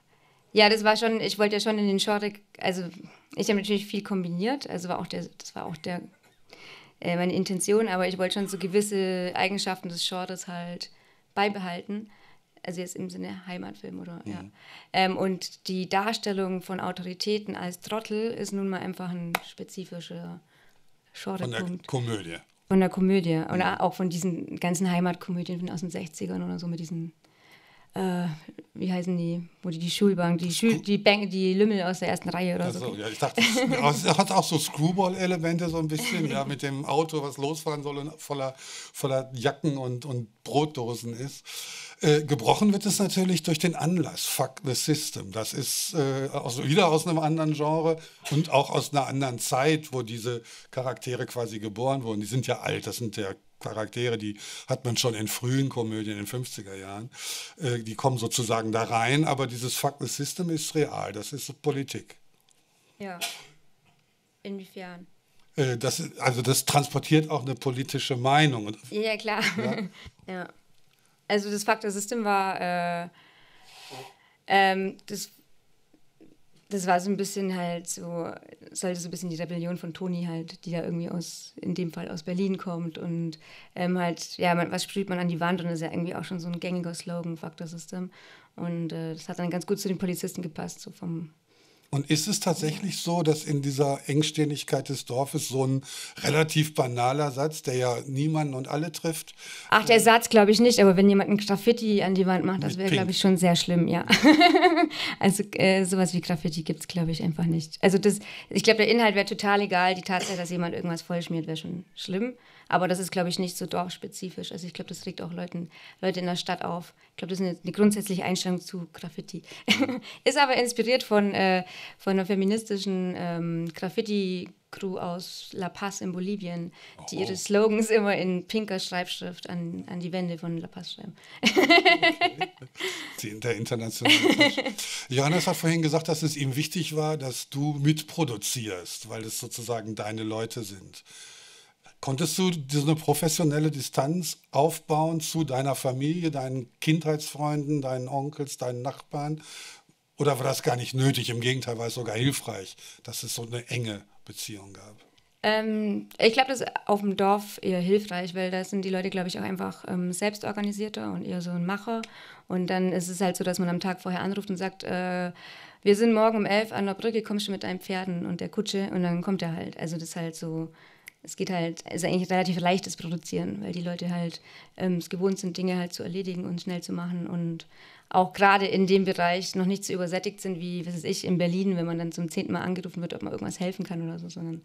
ja, das war schon, ich wollte ja schon in den Genre, also ich habe natürlich viel kombiniert, also war auch der, das war auch der, äh, meine Intention, aber ich wollte schon so gewisse Eigenschaften des Genres halt beibehalten. Also jetzt im Sinne Heimatfilm oder mhm. ja. Ähm, und die Darstellung von Autoritäten als Trottel ist nun mal einfach ein spezifischer Genrepunkt. Von der Komödie. Von der Komödie. Und mhm. auch von diesen ganzen Heimatkomödien aus den sechzigern oder so mit diesen, äh, wie heißen die, wo die, die Schulbank, die, Schül die, Bank, die Lümmel aus der ersten Reihe oder also, so. Ja, ich dachte, das hat auch so Screwball-Elemente so ein bisschen, ja, mit dem Auto, was losfahren soll und voller, voller Jacken und, und Brotdosen ist. Äh, gebrochen wird es natürlich durch den Anlass, Fuck the System. Das ist äh, aus, wieder aus einem anderen Genre und auch aus einer anderen Zeit, wo diese Charaktere quasi geboren wurden. Die sind ja alt, das sind ja Charaktere, die hat man schon in frühen Komödien, in den fünfziger Jahren. Äh, die kommen sozusagen da rein, aber dieses Fuck the System ist real, das ist Politik. Ja, inwiefern? Äh, das, also das transportiert auch eine politische Meinung. Ja, klar. Ja. Ja. Also das Fuck the System war, äh, ähm, das, das war so ein bisschen halt so, sollte so ein bisschen die Rebellion von Toni halt, die da irgendwie aus, in dem Fall aus Berlin kommt und ähm, halt, ja, man, was spielt man an die Wand und das ist ja irgendwie auch schon so ein gängiger Slogan, Fuck the System und äh, das hat dann ganz gut zu den Polizisten gepasst, so vom... Und ist es tatsächlich so, dass in dieser Engstirnigkeit des Dorfes so ein relativ banaler Satz, der ja niemanden und alle trifft? Ach, der äh, Satz glaube ich nicht, aber wenn jemand ein Graffiti an die Wand macht, das wäre glaube ich schon sehr schlimm, ja. Also äh, sowas wie Graffiti gibt es glaube ich einfach nicht. Also das, ich glaube der Inhalt wäre total egal, die Tatsache, dass jemand irgendwas vollschmiert, wäre schon schlimm. Aber das ist glaube ich nicht so dorfspezifisch, also ich glaube das regt auch Leuten, Leute in der Stadt auf. Ich glaube das ist eine, eine grundsätzliche Einstellung zu Graffiti. Ist aber inspiriert von... Äh, von einer feministischen ähm, Graffiti-Crew aus La Paz in Bolivien, oh. die ihre Slogans immer in pinker Schreibschrift an, an die Wände von La Paz schreiben. Okay. Die inter internationale Johannes hat vorhin gesagt, dass es ihm wichtig war, dass du mitproduzierst, weil es sozusagen deine Leute sind. Konntest du so eine professionelle Distanz aufbauen zu deiner Familie, deinen Kindheitsfreunden, deinen Onkels, deinen Nachbarn? Oder war das gar nicht nötig? Im Gegenteil, war es sogar hilfreich, dass es so eine enge Beziehung gab. Ähm, ich glaube, das ist auf dem Dorf eher hilfreich, weil da sind die Leute, glaube ich, auch einfach ähm, selbstorganisierter und eher so ein Macher. Und dann ist es halt so, dass man am Tag vorher anruft und sagt, äh, wir sind morgen um elf an der Brücke, kommst du mit deinen Pferden und der Kutsche? Und dann kommt er halt. Also das ist halt so, es geht halt, es ist eigentlich relativ leichtes Produzieren, weil die Leute halt ähm, es gewohnt sind, Dinge halt zu erledigen und schnell zu machen und auch gerade in dem Bereich noch nicht so übersättigt sind wie, was weiß ich, in Berlin, wenn man dann zum zehnten Mal angerufen wird, ob man irgendwas helfen kann oder so, sondern,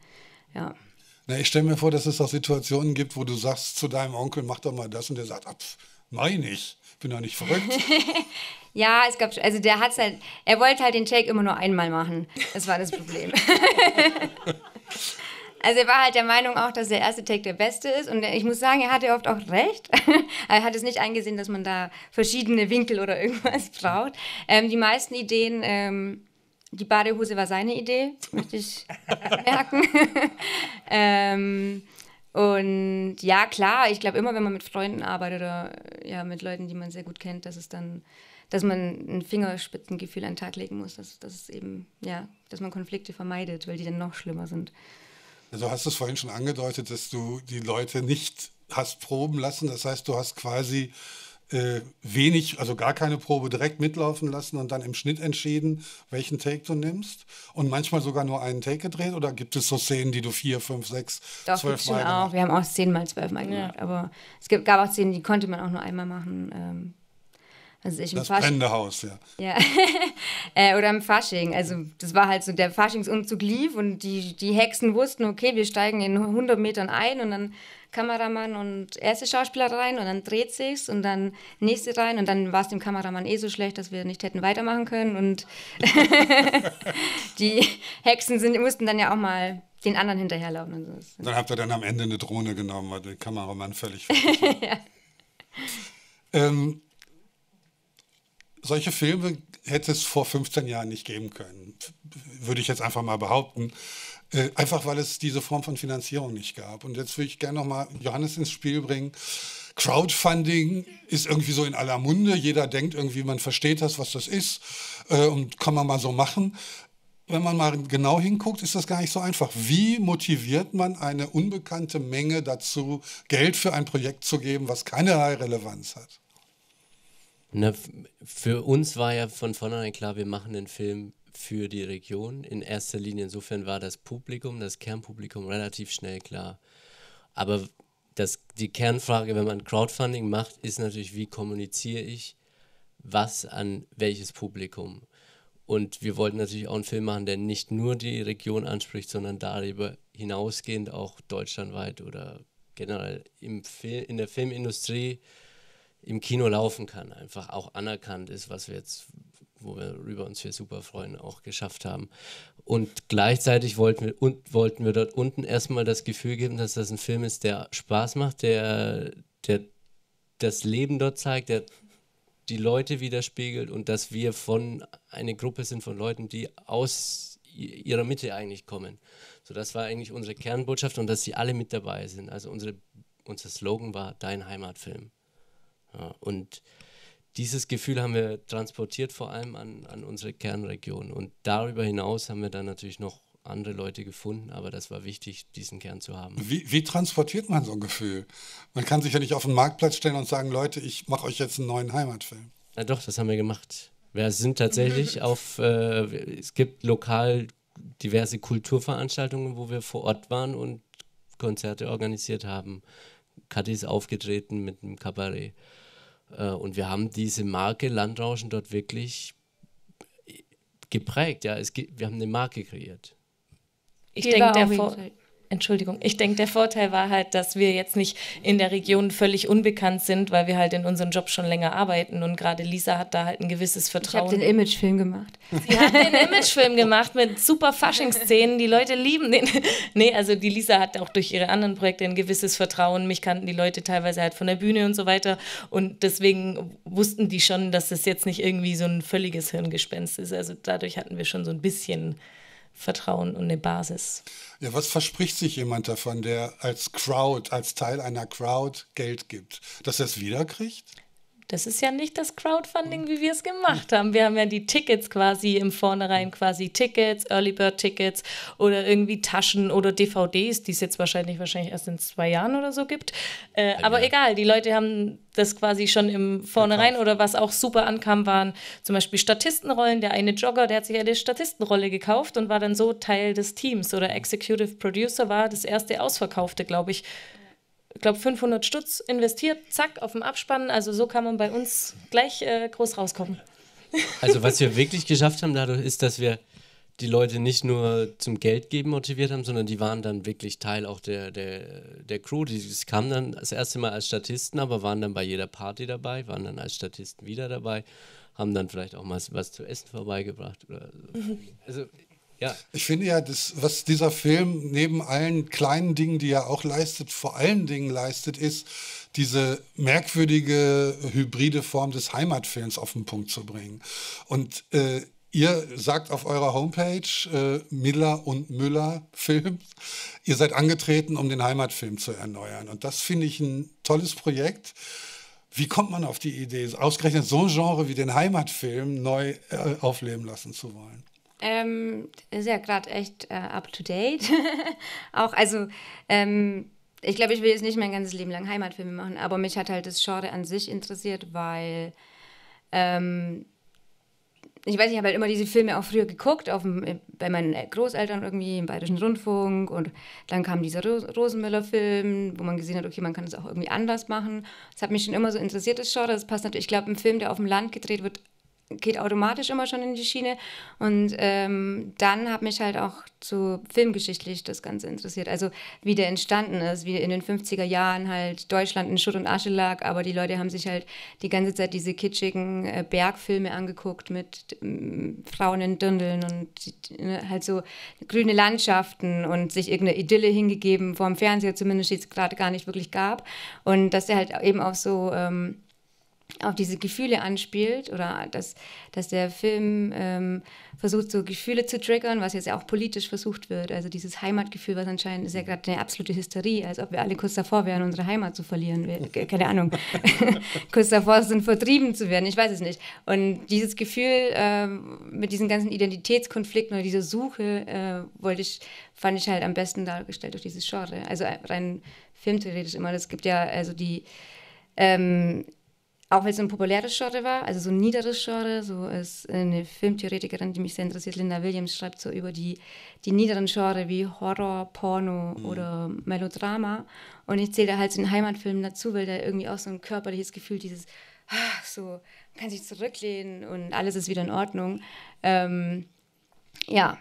ja. Na, ich stelle mir vor, dass es auch Situationen gibt, wo du sagst zu deinem Onkel, mach doch mal das und der sagt, ah, pf, mach ich nicht, bin doch nicht verrückt. Ja, es gab, also der hat's halt, er wollte halt den Take immer nur einmal machen, das war das Problem. Also er war halt der Meinung auch, dass der erste Take der beste ist und ich muss sagen, er hatte oft auch recht. Er hat es nicht eingesehen, dass man da verschiedene Winkel oder irgendwas braucht. Ähm, die meisten Ideen, ähm, die Badehose war seine Idee, möchte ich merken. ähm, und ja, klar, ich glaube immer, wenn man mit Freunden arbeitet oder ja, mit Leuten, die man sehr gut kennt, dass es dann, dass man ein Fingerspitzengefühl an den Tag legen muss, dass, dass es eben, ja, dass man Konflikte vermeidet, weil die dann noch schlimmer sind. Also hast du es vorhin schon angedeutet, dass du die Leute nicht hast proben lassen. Das heißt, du hast quasi äh, wenig, also gar keine Probe direkt mitlaufen lassen und dann im Schnitt entschieden, welchen Take du nimmst. Und manchmal sogar nur einen Take gedreht. Oder gibt es so Szenen, die du vier, fünf, sechs, Doch, zwölf Mal gemacht hast? Wir haben auch zehnmal, zwölfmal gemacht. Ja. Aber es gab auch Szenen, die konnte man auch nur einmal machen. Ähm Also ich das brennende Haus, ja. Ja. äh, oder im Fasching, also das war halt so, der Faschingsumzug lief und die, die Hexen wussten, okay, wir steigen in hundert Metern ein und dann Kameramann und erste Schauspieler rein und dann dreht sich's und dann nächste rein und dann war es dem Kameramann eh so schlecht, dass wir nicht hätten weitermachen können und die Hexen sind, mussten dann ja auch mal den anderen hinterherlaufen. Und so. Dann habt ihr dann am Ende eine Drohne genommen, weil der Kameramann völlig fertig war. Ja. ähm, Solche Filme hätte es vor fünfzehn Jahren nicht geben können, würde ich jetzt einfach mal behaupten. Äh, einfach, weil es diese Form von Finanzierung nicht gab. Und jetzt würde ich gerne nochmal Johannes ins Spiel bringen. Crowdfunding ist irgendwie so in aller Munde. Jeder denkt irgendwie, man versteht das, was das ist äh, und kann man mal so machen. Wenn man mal genau hinguckt, ist das gar nicht so einfach. Wie motiviert man eine unbekannte Menge dazu, Geld für ein Projekt zu geben, was keinerlei Relevanz hat? Na, für uns war ja von vornherein klar, wir machen einen Film für die Region in erster Linie. Insofern war das Publikum, das Kernpublikum relativ schnell klar. Aber das, die Kernfrage, wenn man Crowdfunding macht, ist natürlich, wie kommuniziere ich was an welches Publikum? Und wir wollten natürlich auch einen Film machen, der nicht nur die Region anspricht, sondern darüber hinausgehend auch deutschlandweit oder generell im Fil- in der Filmindustrie im Kino laufen kann, einfach auch anerkannt ist, was wir jetzt, wo wir rüber uns hier super freuen, auch geschafft haben. Und gleichzeitig wollten wir, und, wollten wir dort unten erstmal das Gefühl geben, dass das ein Film ist, der Spaß macht, der, der das Leben dort zeigt, der die Leute widerspiegelt und dass wir von eine Gruppe sind von Leuten, die aus ihrer Mitte eigentlich kommen. So, das war eigentlich unsere Kernbotschaft und dass sie alle mit dabei sind. Also unsere, unser Slogan war Dein Heimatfilm. Ja, und dieses Gefühl haben wir transportiert vor allem an, an unsere Kernregion und darüber hinaus haben wir dann natürlich noch andere Leute gefunden, aber das war wichtig, diesen Kern zu haben. Wie, wie transportiert man so ein Gefühl? Man kann sich ja nicht auf den Marktplatz stellen und sagen, Leute, ich mache euch jetzt einen neuen Heimatfilm. Na doch, das haben wir gemacht. Wir sind tatsächlich auf, äh, es gibt lokal diverse Kulturveranstaltungen, wo wir vor Ort waren und Konzerte organisiert haben. Kathi ist aufgetreten mit einem Kabarett. Und wir haben diese Marke Landrauschen dort wirklich geprägt. Ja, es gibt, wir haben eine Marke kreiert. Ich denke, der Vor- Entschuldigung. Ich denke, der Vorteil war halt, dass wir jetzt nicht in der Region völlig unbekannt sind, weil wir halt in unserem Job schon länger arbeiten und gerade Lisa hat da halt ein gewisses Vertrauen. Ich habe den Imagefilm gemacht. Sie hat den Imagefilm gemacht mit super Faschingsszenen, die Leute lieben den. Nee, also die Lisa hat auch durch ihre anderen Projekte ein gewisses Vertrauen. Mich kannten die Leute teilweise halt von der Bühne und so weiter und deswegen wussten die schon, dass es jetzt nicht irgendwie so ein völliges Hirngespenst ist. Also dadurch hatten wir schon so ein bisschen Vertrauen und eine Basis. Ja, was verspricht sich jemand davon, der als Crowd, als Teil einer Crowd Geld gibt, dass er es wiederkriegt? Das ist ja nicht das Crowdfunding, wie wir es gemacht haben. Wir haben ja die Tickets quasi im Vornherein, quasi Tickets, Early Bird Tickets oder irgendwie Taschen oder D V Ds, die es jetzt wahrscheinlich wahrscheinlich erst in zwei Jahren oder so gibt. Äh, ja, aber ja. Egal, die Leute haben das quasi schon im Vornherein oder was auch super ankam, waren zum Beispiel Statistenrollen. Der eine Jogger, der hat sich eine Statistenrolle gekauft und war dann so Teil des Teams oder Executive Producer war das erste Ausverkaufte, glaube ich. Ich glaube, fünfhundert Stutz investiert, zack, auf dem Abspannen. Also so kann man bei uns gleich äh, groß rauskommen. Also was wir wirklich geschafft haben dadurch ist, dass wir die Leute nicht nur zum Geldgeben motiviert haben, sondern die waren dann wirklich Teil auch der, der, der Crew. Die kamen dann das erste Mal als Statisten, aber waren dann bei jeder Party dabei, waren dann als Statisten wieder dabei, haben dann vielleicht auch mal was zu essen vorbeigebracht. Oder so. Mhm. Also, ja. Ich finde ja, das, was dieser Film neben allen kleinen Dingen, die er auch leistet, vor allen Dingen leistet, ist, diese merkwürdige hybride Form des Heimatfilms auf den Punkt zu bringen. Und äh, ihr sagt auf eurer Homepage, äh, Miller und Müller Film, ihr seid angetreten, um den Heimatfilm zu erneuern. Und das finde ich ein tolles Projekt. Wie kommt man auf die Idee, ausgerechnet so ein Genre wie den Heimatfilm neu äh, aufleben lassen zu wollen? Ähm, ist ja gerade echt äh, up to date. Auch, also, ähm, ich glaube, ich will jetzt nicht mein ganzes Leben lang Heimatfilme machen, aber mich hat halt das Genre an sich interessiert, weil, ähm, ich weiß nicht, ich habe halt immer diese Filme auch früher geguckt, auf dem, bei meinen Großeltern irgendwie im Bayerischen Rundfunk und dann kam dieser Ro- Rosenmüller-Film, wo man gesehen hat, okay, man kann das auch irgendwie anders machen. Das hat mich schon immer so interessiert, das Genre. Das passt natürlich, ich glaube, ein Film, der auf dem Land gedreht wird, geht automatisch immer schon in die Schiene und ähm, dann hat mich halt auch zu filmgeschichtlich das Ganze interessiert, also wie der entstanden ist, wie in den fünfziger Jahren halt Deutschland in Schutt und Asche lag, aber die Leute haben sich halt die ganze Zeit diese kitschigen äh, Bergfilme angeguckt mit ähm, Frauen in Dirndeln und äh, halt so grüne Landschaften und sich irgendeine Idylle hingegeben, vor dem Fernseher zumindest, die es gerade gar nicht wirklich gab und dass der halt eben auch so ähm, auf diese Gefühle anspielt oder dass, dass der Film ähm, versucht, so Gefühle zu triggern, was jetzt ja auch politisch versucht wird. Also dieses Heimatgefühl, was anscheinend ist ja gerade eine absolute Hysterie, als ob wir alle kurz davor wären, unsere Heimat zu verlieren. Wir, keine Ahnung. Kurz davor sind, vertrieben zu werden. Ich weiß es nicht. Und dieses Gefühl ähm, mit diesen ganzen Identitätskonflikten oder dieser Suche äh, wollte ich, fand ich halt am besten dargestellt durch dieses Genre. Also rein filmtheoretisch immer. Es gibt ja also die ähm, auch wenn es ein populäres Genre war, also so ein niederes Genre, so ist eine Filmtheoretikerin, die mich sehr interessiert, Linda Williams, schreibt so über die, die niederen Genre wie Horror, Porno mhm. oder Melodrama. Und ich zähle da halt so einen Heimatfilm dazu, weil da irgendwie auch so ein körperliches Gefühl, dieses, ach, so, man kann sich zurücklehnen und alles ist wieder in Ordnung. Ähm, ja,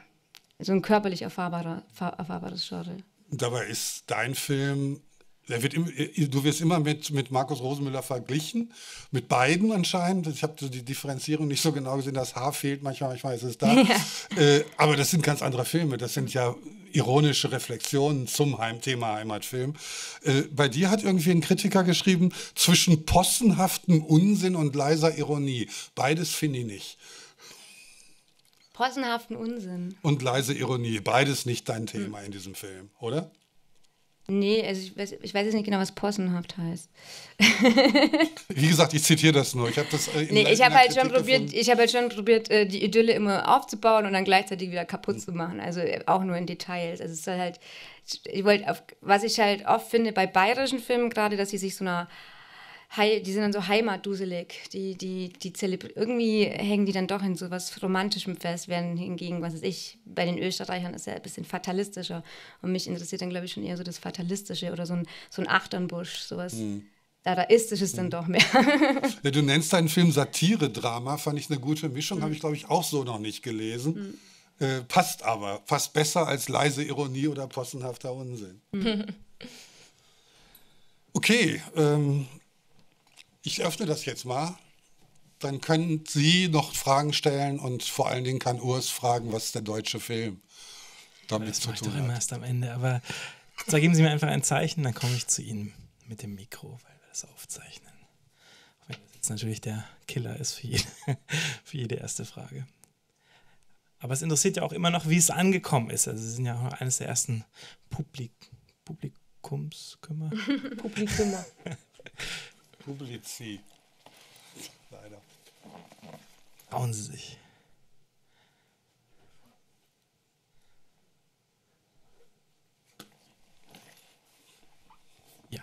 so ein körperlich erfahrbarer, erfahrbares Genre. Dabei ist dein Film Der wird im, du wirst immer mit, mit Marcus Rosenmüller verglichen, mit beiden anscheinend. Ich habe die Differenzierung nicht so genau gesehen, das Haar fehlt manchmal, manchmal ist es da. Ja. Äh, aber das sind ganz andere Filme, das sind ja ironische Reflexionen zum Heim, Thema Heimatfilm. Äh, bei dir hat irgendwie ein Kritiker geschrieben, zwischen possenhaftem Unsinn und leiser Ironie. Beides finde ich nicht. Possenhaften Unsinn. Und leise Ironie, beides nicht dein Thema hm. in diesem Film, oder? Nee, also ich weiß, ich weiß jetzt nicht genau, was possenhaft heißt. Wie gesagt, ich zitiere das nur. Ich habe das äh, in nee, ich habe halt, hab halt schon probiert, äh, die Idylle immer aufzubauen und dann gleichzeitig wieder kaputt hm. zu machen. Also äh, auch nur in Details. Also es ist halt, ich wollt, auf, was ich halt oft finde bei bayerischen Filmen gerade, dass sie sich so einer, Hei, die sind dann so heimatduselig, die, die, die Zelebr- irgendwie hängen die dann doch in so was Romantischem fest, während hingegen, was weiß ich, bei den Österreichern ist ja ein bisschen fatalistischer und mich interessiert dann, glaube ich, schon eher so das Fatalistische oder so ein, so ein Achternbusch, sowas. Mhm. Dadaistisch ist dann doch mehr. Ja, du nennst deinen Film Satire-Drama, fand ich eine gute Mischung, mhm. habe ich, glaube ich, auch so noch nicht gelesen. Mhm. Äh, passt aber, passt besser als leise Ironie oder possenhafter Unsinn. Mhm. Okay, ähm... ich öffne das jetzt mal, dann können Sie noch Fragen stellen und vor allen Dingen kann Urs fragen, was der deutsche Film damit zu tun hat. Das mache ich doch immer erst am Ende, aber da geben Sie mir einfach ein Zeichen, dann komme ich zu Ihnen mit dem Mikro, weil wir das aufzeichnen. Auch wenn das jetzt natürlich der Killer ist für jede, für jede erste Frage. Aber es interessiert ja auch immer noch, wie es angekommen ist. Also Sie sind ja auch noch eines der ersten Publik Publikumskümmer. Publikummer. Publizi. Leider. Bauen Sie sich. Ja.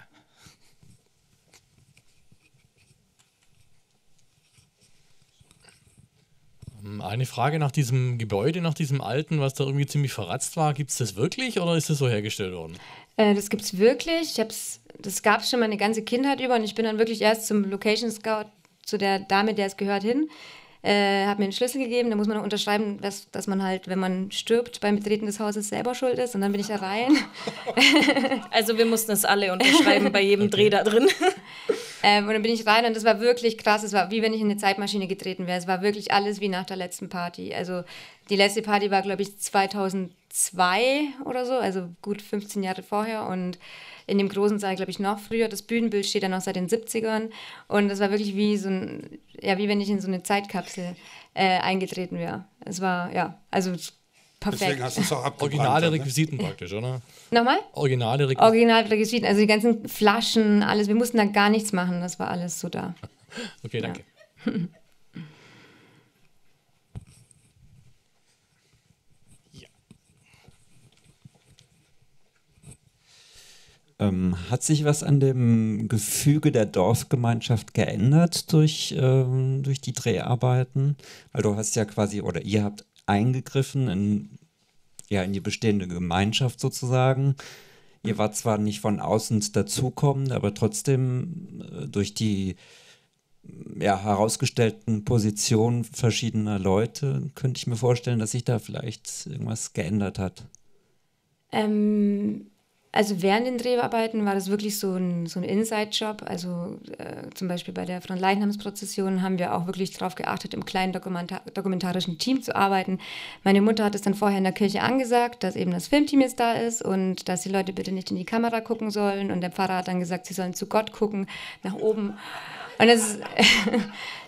Eine Frage nach diesem Gebäude, nach diesem alten, was da irgendwie ziemlich verratzt war. Gibt es das wirklich oder ist das so hergestellt worden? Äh, das gibt es wirklich. Ich habe es... Das gab es schon meine ganze Kindheit über und ich bin dann wirklich erst zum Location Scout, zu der Dame, der es gehört, hin, äh, habe mir einen Schlüssel gegeben, da muss man noch unterschreiben, dass, dass man halt, wenn man stirbt, beim Betreten des Hauses selber schuld ist und dann bin ich da rein. Also wir mussten das alle unterschreiben, bei jedem okay. Dreh da drin. ähm, und dann bin ich rein und das war wirklich krass, es war wie wenn ich in eine Zeitmaschine getreten wäre, es war wirklich alles wie nach der letzten Party. Also die letzte Party war, glaube ich, zweitausendzwei oder so, also gut fünfzehn Jahre vorher und in dem großen Saal, glaube ich, noch früher. Das Bühnenbild steht dann noch seit den siebzigern. Und das war wirklich wie so ein, ja, wie wenn ich in so eine Zeitkapsel äh, eingetreten wäre. Es war, ja, also perfekt. Deswegen hast du es auch abgebrannt. Originale Requisiten praktisch, oder? Nochmal? Originale Requisiten. Originale Requisiten, also die ganzen Flaschen, alles. Wir mussten da gar nichts machen. Das war alles so da. Okay, danke. Ja. Ähm, hat sich was an dem Gefüge der Dorfgemeinschaft geändert durch, ähm, durch die Dreharbeiten? Weil du hast ja quasi, oder ihr habt eingegriffen in, ja, in die bestehende Gemeinschaft sozusagen. Ihr wart zwar nicht von außen dazukommend, aber trotzdem äh, durch die ja, herausgestellten Positionen verschiedener Leute könnte ich mir vorstellen, dass sich da vielleicht irgendwas geändert hat. Ähm... Also während den Dreharbeiten war das wirklich so ein, so ein Inside-Job. Also äh, zum Beispiel bei der Fronleichnamsprozession haben wir auch wirklich darauf geachtet, im kleinen Dokumenta- dokumentarischen Team zu arbeiten. Meine Mutter hat es dann vorher in der Kirche angesagt, dass eben das Filmteam jetzt da ist und dass die Leute bitte nicht in die Kamera gucken sollen. Und der Pfarrer hat dann gesagt, sie sollen zu Gott gucken, nach oben. Und das,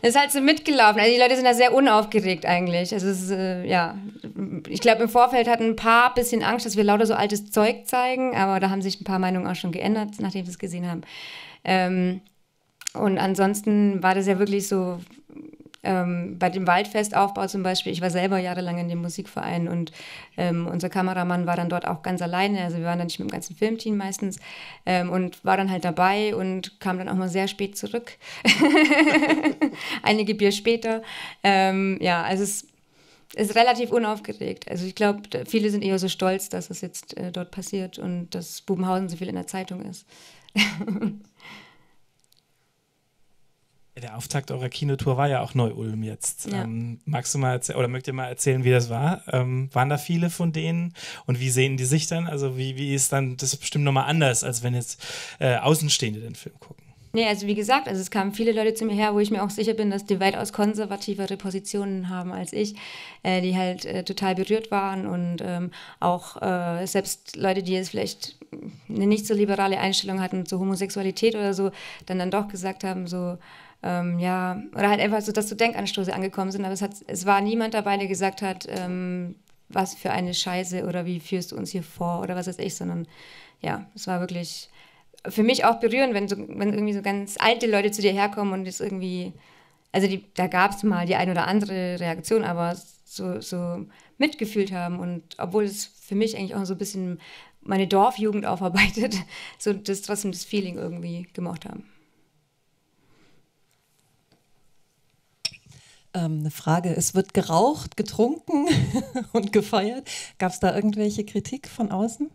das ist halt so mitgelaufen. Also die Leute sind da sehr unaufgeregt eigentlich. Also es ist, äh, ja, ich glaube, im Vorfeld hatten ein paar ein bisschen Angst, dass wir lauter so altes Zeug zeigen, aber da haben sich ein paar Meinungen auch schon geändert, nachdem wir es gesehen haben. Ähm, und ansonsten war das ja wirklich so, ähm, bei dem Waldfestaufbau zum Beispiel, ich war selber jahrelang in dem Musikverein und ähm, unser Kameramann war dann dort auch ganz alleine, also wir waren dann nicht mit dem ganzen Filmteam meistens ähm, und war dann halt dabei und kam dann auch mal sehr spät zurück, einige Bier später. Ähm, ja, also es ist relativ unaufgeregt, also ich glaube, viele sind eher so stolz, dass es jetzt äh, dort passiert und dass Babenhausen so viel in der Zeitung ist. Der Auftakt eurer Kinotour war ja auch Neu-Ulm jetzt. Ja. Ähm, magst du mal erzäh- oder mögt ihr mal erzählen, wie das war? Ähm, waren da viele von denen und wie sehen die sich dann? Also wie, wie ist dann, das ist bestimmt nochmal anders, als wenn jetzt äh, Außenstehende den Film gucken. Nee, also wie gesagt, also es kamen viele Leute zu mir her, wo ich mir auch sicher bin, dass die weitaus konservativere Positionen haben als ich, äh, die halt äh, total berührt waren und ähm, auch äh, selbst Leute, die jetzt vielleicht eine nicht so liberale Einstellung hatten zur Homosexualität oder so, dann dann doch gesagt haben, so, Ähm, ja, oder halt einfach so, dass so Denkanstöße angekommen sind, aber es, hat, es war niemand dabei, der gesagt hat, ähm, was für eine Scheiße oder wie führst du uns hier vor oder was weiß ich, sondern ja, es war wirklich für mich auch berührend, wenn, so, wenn irgendwie so ganz alte Leute zu dir herkommen und es irgendwie, also die, da gab es mal die ein oder andere Reaktion, aber so, so mitgefühlt haben und obwohl es für mich eigentlich auch so ein bisschen meine Dorfjugend aufarbeitet, so das trotzdem das Feeling irgendwie gemacht haben. Ähm, eine Frage, es wird geraucht, getrunken und gefeiert. Gab es da irgendwelche Kritik von außen?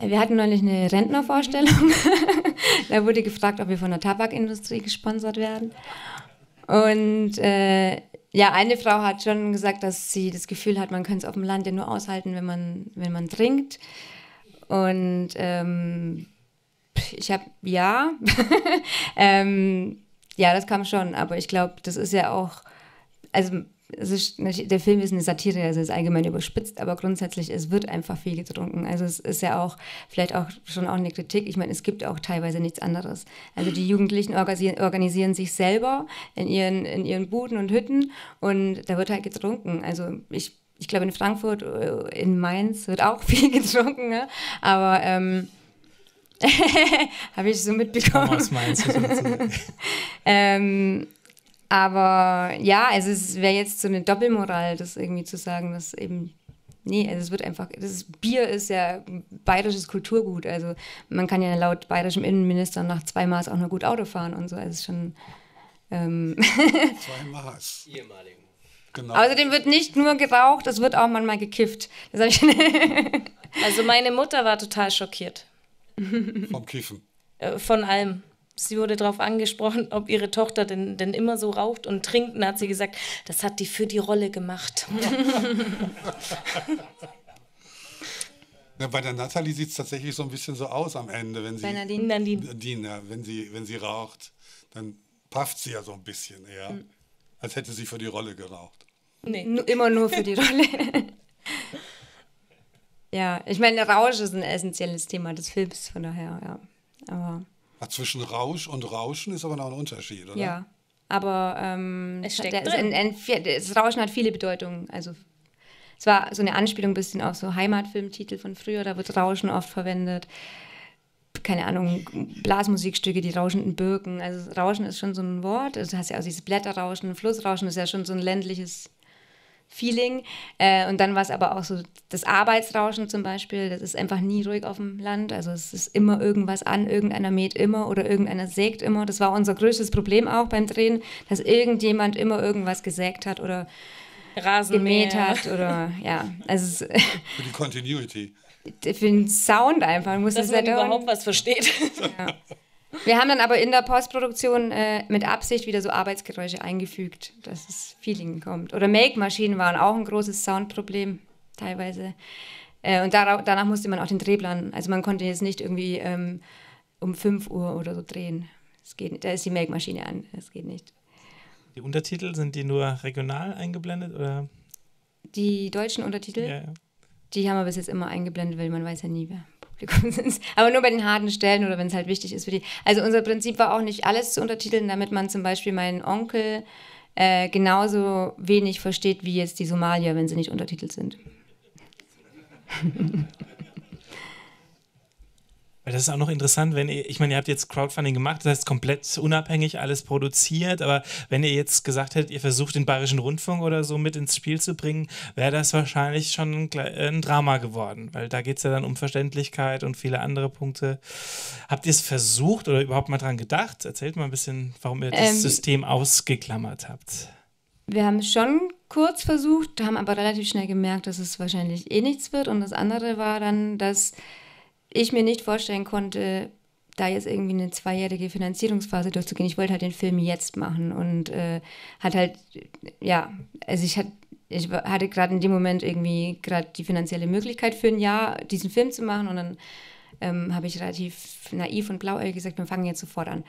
Wir hatten neulich eine Rentnervorstellung. Da wurde gefragt, ob wir von der Tabakindustrie gesponsert werden. Und äh, ja, eine Frau hat schon gesagt, dass sie das Gefühl hat, man könnte es auf dem Land ja nur aushalten, wenn man, wenn man trinkt. Und ähm, ich habe, ja. ähm, ja, das kam schon, aber ich glaube, das ist ja auch... Also es ist, der Film ist eine Satire, also ist allgemein überspitzt, aber grundsätzlich, es wird einfach viel getrunken. Also es ist ja auch, vielleicht auch schon auch eine Kritik, ich meine, es gibt auch teilweise nichts anderes. Also die Jugendlichen organisieren, organisieren sich selber in ihren, in ihren Buden und Hütten und da wird halt getrunken. Also ich, ich glaube in Frankfurt, in Mainz wird auch viel getrunken, ne? Aber ähm, habe ich so mitbekommen. Ich aus Mainz, ähm, Aber ja, also es wäre jetzt so eine Doppelmoral, das irgendwie zu sagen, dass eben, nee, also es wird einfach, das ist, Bier ist ja bayerisches Kulturgut, also man kann ja laut bayerischem Innenminister nach zwei Maß auch noch gut Auto fahren und so, also es ist schon... Ähm zwei Maß. Ehemaligen. Genau. Außerdem wird nicht nur geraucht, es wird auch manchmal gekifft. Das hab ich also meine Mutter war total schockiert. Vom Kiffen? Von allem. Sie wurde darauf angesprochen, ob ihre Tochter denn, denn immer so raucht und trinkt. Und hat sie gesagt, das hat die für die Rolle gemacht. Ja, bei der Nathalie sieht es tatsächlich so ein bisschen so aus am Ende. Wenn sie, bei Nadine. Nadine ja, wenn, sie, wenn sie raucht, dann pafft sie ja so ein bisschen eher. Mhm. Als hätte sie für die Rolle geraucht. Nee, immer nur für die Rolle. Ja, ich meine, Rausch ist ein essentielles Thema des Films, von daher, ja. Aber... Zwischen Rausch und Rauschen ist aber noch ein Unterschied, oder? Ja, aber ähm, es steckt das, drin. Ein, ein, das Rauschen hat viele Bedeutungen. Also, es war so eine Anspielung ein bisschen auf so Heimatfilmtitel von früher, da wird Rauschen oft verwendet. Keine Ahnung, Blasmusikstücke, die rauschenden Birken. Also Rauschen ist schon so ein Wort. Du hast ja auch dieses Blätterrauschen, Flussrauschen ist ja schon so ein ländliches Feeling. Äh, und dann war es aber auch so das Arbeitsrauschen zum Beispiel, das ist einfach nie ruhig auf dem Land, also es ist immer irgendwas an, irgendeiner mäht immer oder irgendeiner sägt immer. Das war unser größtes Problem auch beim Drehen, dass irgendjemand immer irgendwas gesägt hat oder Rasenmäher gemäht hat oder ja. Also es, für die Continuity. Für den Sound einfach. Man muss Dass das man halt überhaupt hören. Was versteht. Ja. Wir haben dann aber in der Postproduktion äh, mit Absicht wieder so Arbeitsgeräusche eingefügt, dass es Feeling kommt. Oder Make-Maschinen waren auch ein großes Soundproblem teilweise. Äh, und dara- danach musste man auch den Drehplan, also man konnte jetzt nicht irgendwie ähm, um fünf Uhr oder so drehen. Das geht nicht. Da ist die Make-Maschine an, das geht nicht. Die Untertitel, sind die nur regional eingeblendet? Oder? Die deutschen Untertitel? Ja, ja. Die haben wir bis jetzt immer eingeblendet, weil man weiß ja nie, wer... Aber nur bei den harten Stellen oder wenn es halt wichtig ist für die. Also unser Prinzip war auch nicht alles zu untertiteln, damit man zum Beispiel meinen Onkel äh, genauso wenig versteht wie jetzt die Somalier, wenn sie nicht untertitelt sind. Das ist auch noch interessant, wenn ihr, ich meine, ihr habt jetzt Crowdfunding gemacht, das heißt komplett unabhängig, alles produziert, aber wenn ihr jetzt gesagt hättet, ihr versucht den Bayerischen Rundfunk oder so mit ins Spiel zu bringen, wäre das wahrscheinlich schon ein Drama geworden, weil da geht es ja dann um Verständlichkeit und viele andere Punkte. Habt ihr es versucht oder überhaupt mal dran gedacht? Erzählt mal ein bisschen, warum ihr das ähm, System ausgeklammert habt. Wir haben schon kurz versucht, haben aber relativ schnell gemerkt, dass es wahrscheinlich eh nichts wird und das andere war dann, dass ich mir nicht vorstellen konnte, da jetzt irgendwie eine zweijährige Finanzierungsphase durchzugehen. Ich wollte halt den Film jetzt machen und äh, hat halt, ja, also ich hatte ich hatte gerade in dem Moment irgendwie gerade die finanzielle Möglichkeit für ein Jahr, diesen Film zu machen, und dann ähm, habe ich relativ naiv und blauäugig gesagt, wir fangen jetzt sofort an.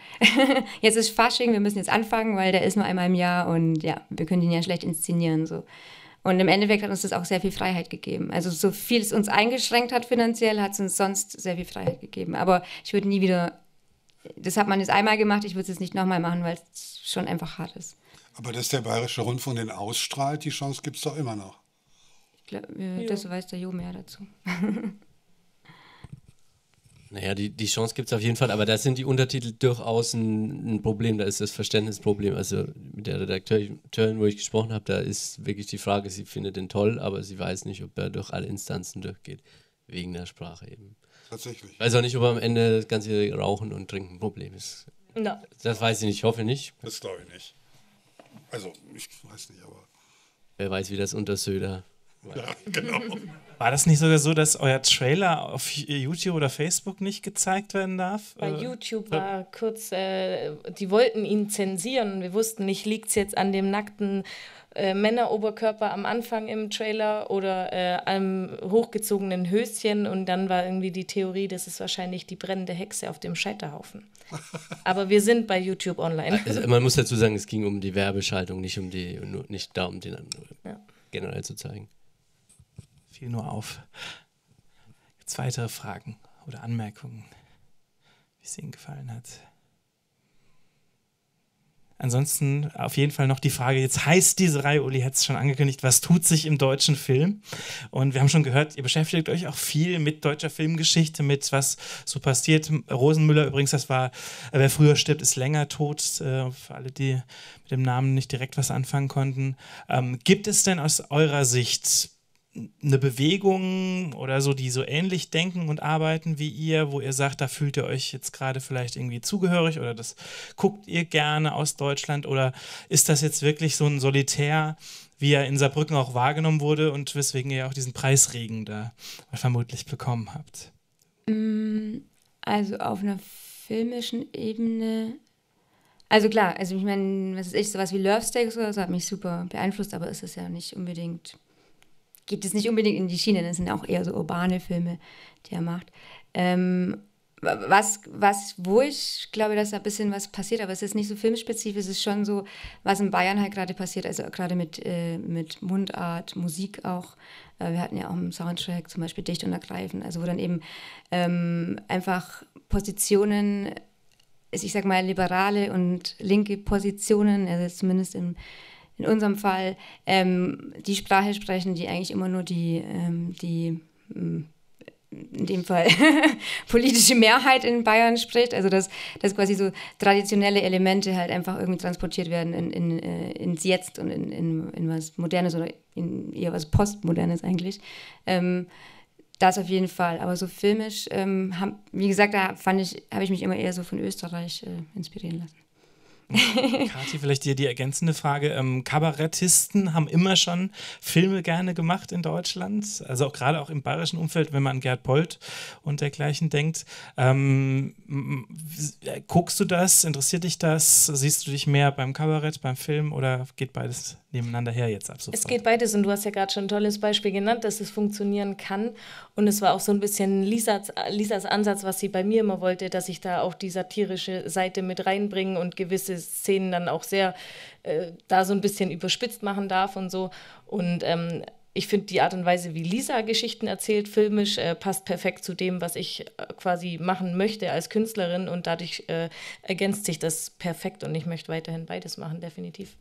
Jetzt ist Fasching, wir müssen jetzt anfangen, weil der ist nur einmal im Jahr und ja, wir können den ja schlecht inszenieren, so. Und im Endeffekt hat uns das auch sehr viel Freiheit gegeben. Also so viel es uns eingeschränkt hat finanziell, hat es uns sonst sehr viel Freiheit gegeben. Aber ich würde nie wieder, das hat man jetzt einmal gemacht, ich würde es nicht nochmal machen, weil es schon einfach hart ist. Aber dass der Bayerische Rundfunk den ausstrahlt, die Chance gibt es doch immer noch. Ich glaube, das weiß der Jo mehr dazu. Naja, die, die Chance gibt es auf jeden Fall, aber da sind die Untertitel durchaus ein, ein Problem, da ist das Verständnisproblem. Also mit der Redakteurin, wo ich gesprochen habe, da ist wirklich die Frage, sie findet den toll, aber sie weiß nicht, ob er durch alle Instanzen durchgeht, wegen der Sprache eben. Tatsächlich. Ich weiß auch nicht, ob am Ende das ganze Rauchen und Trinken ein Problem ist. No. Das weiß ich nicht, ich hoffe nicht. Das glaube ich nicht. Also, ich weiß nicht, aber... Wer weiß, wie das unter Söder... Ja, genau. War das nicht sogar so, dass euer Trailer auf YouTube oder Facebook nicht gezeigt werden darf? Bei YouTube war kurz, äh, die wollten ihn zensieren. Wir wussten nicht, liegt es jetzt an dem nackten äh, Männeroberkörper am Anfang im Trailer oder äh, am hochgezogenen Höschen. Und dann war irgendwie die Theorie, das ist wahrscheinlich die brennende Hexe auf dem Scheiterhaufen. Aber wir sind bei YouTube online. Also, man muss dazu sagen, es ging um die Werbeschaltung, nicht um die, nicht da um den ja. generell zu zeigen. Fiel nur auf. Gibt es weitere Fragen oder Anmerkungen, wie es Ihnen gefallen hat? Ansonsten auf jeden Fall noch die Frage, jetzt heißt diese Reihe, Uli hat es schon angekündigt, was tut sich im deutschen Film? Und wir haben schon gehört, ihr beschäftigt euch auch viel mit deutscher Filmgeschichte, mit was so passiert. Rosenmüller übrigens, das war, wer früher stirbt, ist länger tot, für alle, die mit dem Namen nicht direkt was anfangen konnten. Ähm, gibt es denn aus eurer Sicht eine Bewegung oder so, die so ähnlich denken und arbeiten wie ihr, wo ihr sagt, da fühlt ihr euch jetzt gerade vielleicht irgendwie zugehörig oder das guckt ihr gerne aus Deutschland, oder ist das jetzt wirklich so ein Solitär, wie er in Saarbrücken auch wahrgenommen wurde und weswegen ihr auch diesen Preisregen da vermutlich bekommen habt? Also auf einer filmischen Ebene, also klar, also ich meine, was ist echt, sowas wie Love Stakes oder so hat mich super beeinflusst, aber ist es ja nicht unbedingt... geht es nicht unbedingt in die Schiene, das sind auch eher so urbane Filme, die er macht. Ähm, was, was, wo ich glaube, dass da ein bisschen was passiert, aber es ist nicht so filmspezifisch, es ist schon so, was in Bayern halt gerade passiert, also gerade mit, äh, mit Mundart, Musik auch. Äh, wir hatten ja auch im Soundtrack zum Beispiel Dicht und Ergreifen, also wo dann eben ähm, einfach Positionen, ich sag mal liberale und linke Positionen, also zumindest im in unserem Fall ähm, die Sprache sprechen, die eigentlich immer nur die, ähm, die ähm, in dem Fall politische Mehrheit in Bayern spricht. Also dass, dass quasi so traditionelle Elemente halt einfach irgendwie transportiert werden in, in, äh, ins Jetzt und in, in, in was Modernes oder in eher was Postmodernes eigentlich. Ähm, das auf jeden Fall. Aber so filmisch, ähm, hab, wie gesagt, da fand ich, habe ich mich immer eher so von Österreich äh, inspirieren lassen. Kathi, vielleicht dir die ergänzende Frage. Ähm, Kabarettisten haben immer schon Filme gerne gemacht in Deutschland, also auch gerade auch im bayerischen Umfeld, wenn man an Gerd Polt und dergleichen denkt. Ähm, guckst du das? Interessiert dich das? Siehst du dich mehr beim Kabarett, beim Film, oder geht beides nebeneinander her jetzt ab sofort? Es geht beides, und du hast ja gerade schon ein tolles Beispiel genannt, dass es funktionieren kann, und es war auch so ein bisschen Lisas, Lisas Ansatz, was sie bei mir immer wollte, dass ich da auch die satirische Seite mit reinbringe und gewisse Szenen dann auch sehr äh, da so ein bisschen überspitzt machen darf und so. Und ähm, ich finde die Art und Weise, wie Lisa Geschichten erzählt, filmisch, äh, passt perfekt zu dem, was ich äh, quasi machen möchte als Künstlerin, und dadurch äh, ergänzt sich das perfekt, und ich möchte weiterhin beides machen, definitiv.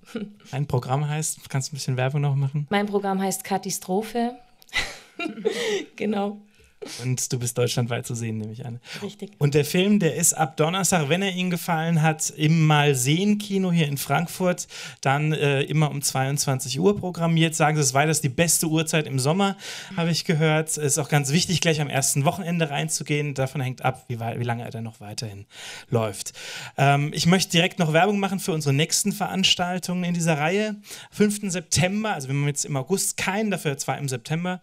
Mein Programm heißt, kannst du ein bisschen Werbung noch machen? Mein Programm heißt Katastrophe. Genau. Und du bist deutschlandweit zu sehen, nehme ich an. Richtig. Und der Film, der ist ab Donnerstag, wenn er Ihnen gefallen hat, im Mal-Sehen-Kino hier in Frankfurt, dann äh, immer um zweiundzwanzig Uhr programmiert. Sagen Sie es weiter, das ist die beste Uhrzeit im Sommer, habe ich gehört. Es ist auch ganz wichtig, gleich am ersten Wochenende reinzugehen. Davon hängt ab, wie, wie lange er dann noch weiterhin läuft. Ähm, ich möchte direkt noch Werbung machen für unsere nächsten Veranstaltungen in dieser Reihe. fünften September, also wir haben jetzt im August keinen, dafür zwei im September.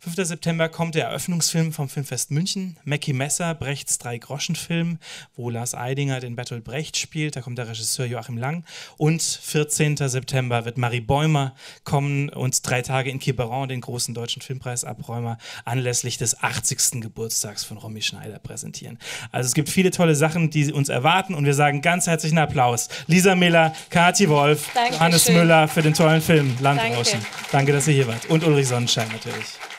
fünften September kommt der Eröffnungsfilm Eröffnungsfilm vom Filmfest München, Mackie Messer, Brechts Drei-Groschen-Film, wo Lars Eidinger den Bertolt Brecht spielt, da kommt der Regisseur Joachim Lang. Und vierzehnten September wird Marie Bäumer kommen und drei Tage in Quiberon den großen deutschen Filmpreisabräumer anlässlich des achtzigsten Geburtstags von Romy Schneider präsentieren. Also es gibt viele tolle Sachen, die uns erwarten, und wir sagen ganz herzlichen Applaus. Lisa Miller, Kathrin Wolf, Dankeschön. Johannes Müller für den tollen Film Landrauschen. Danke. Danke, dass ihr hier wart. Und Ulrich Sonnenschein natürlich.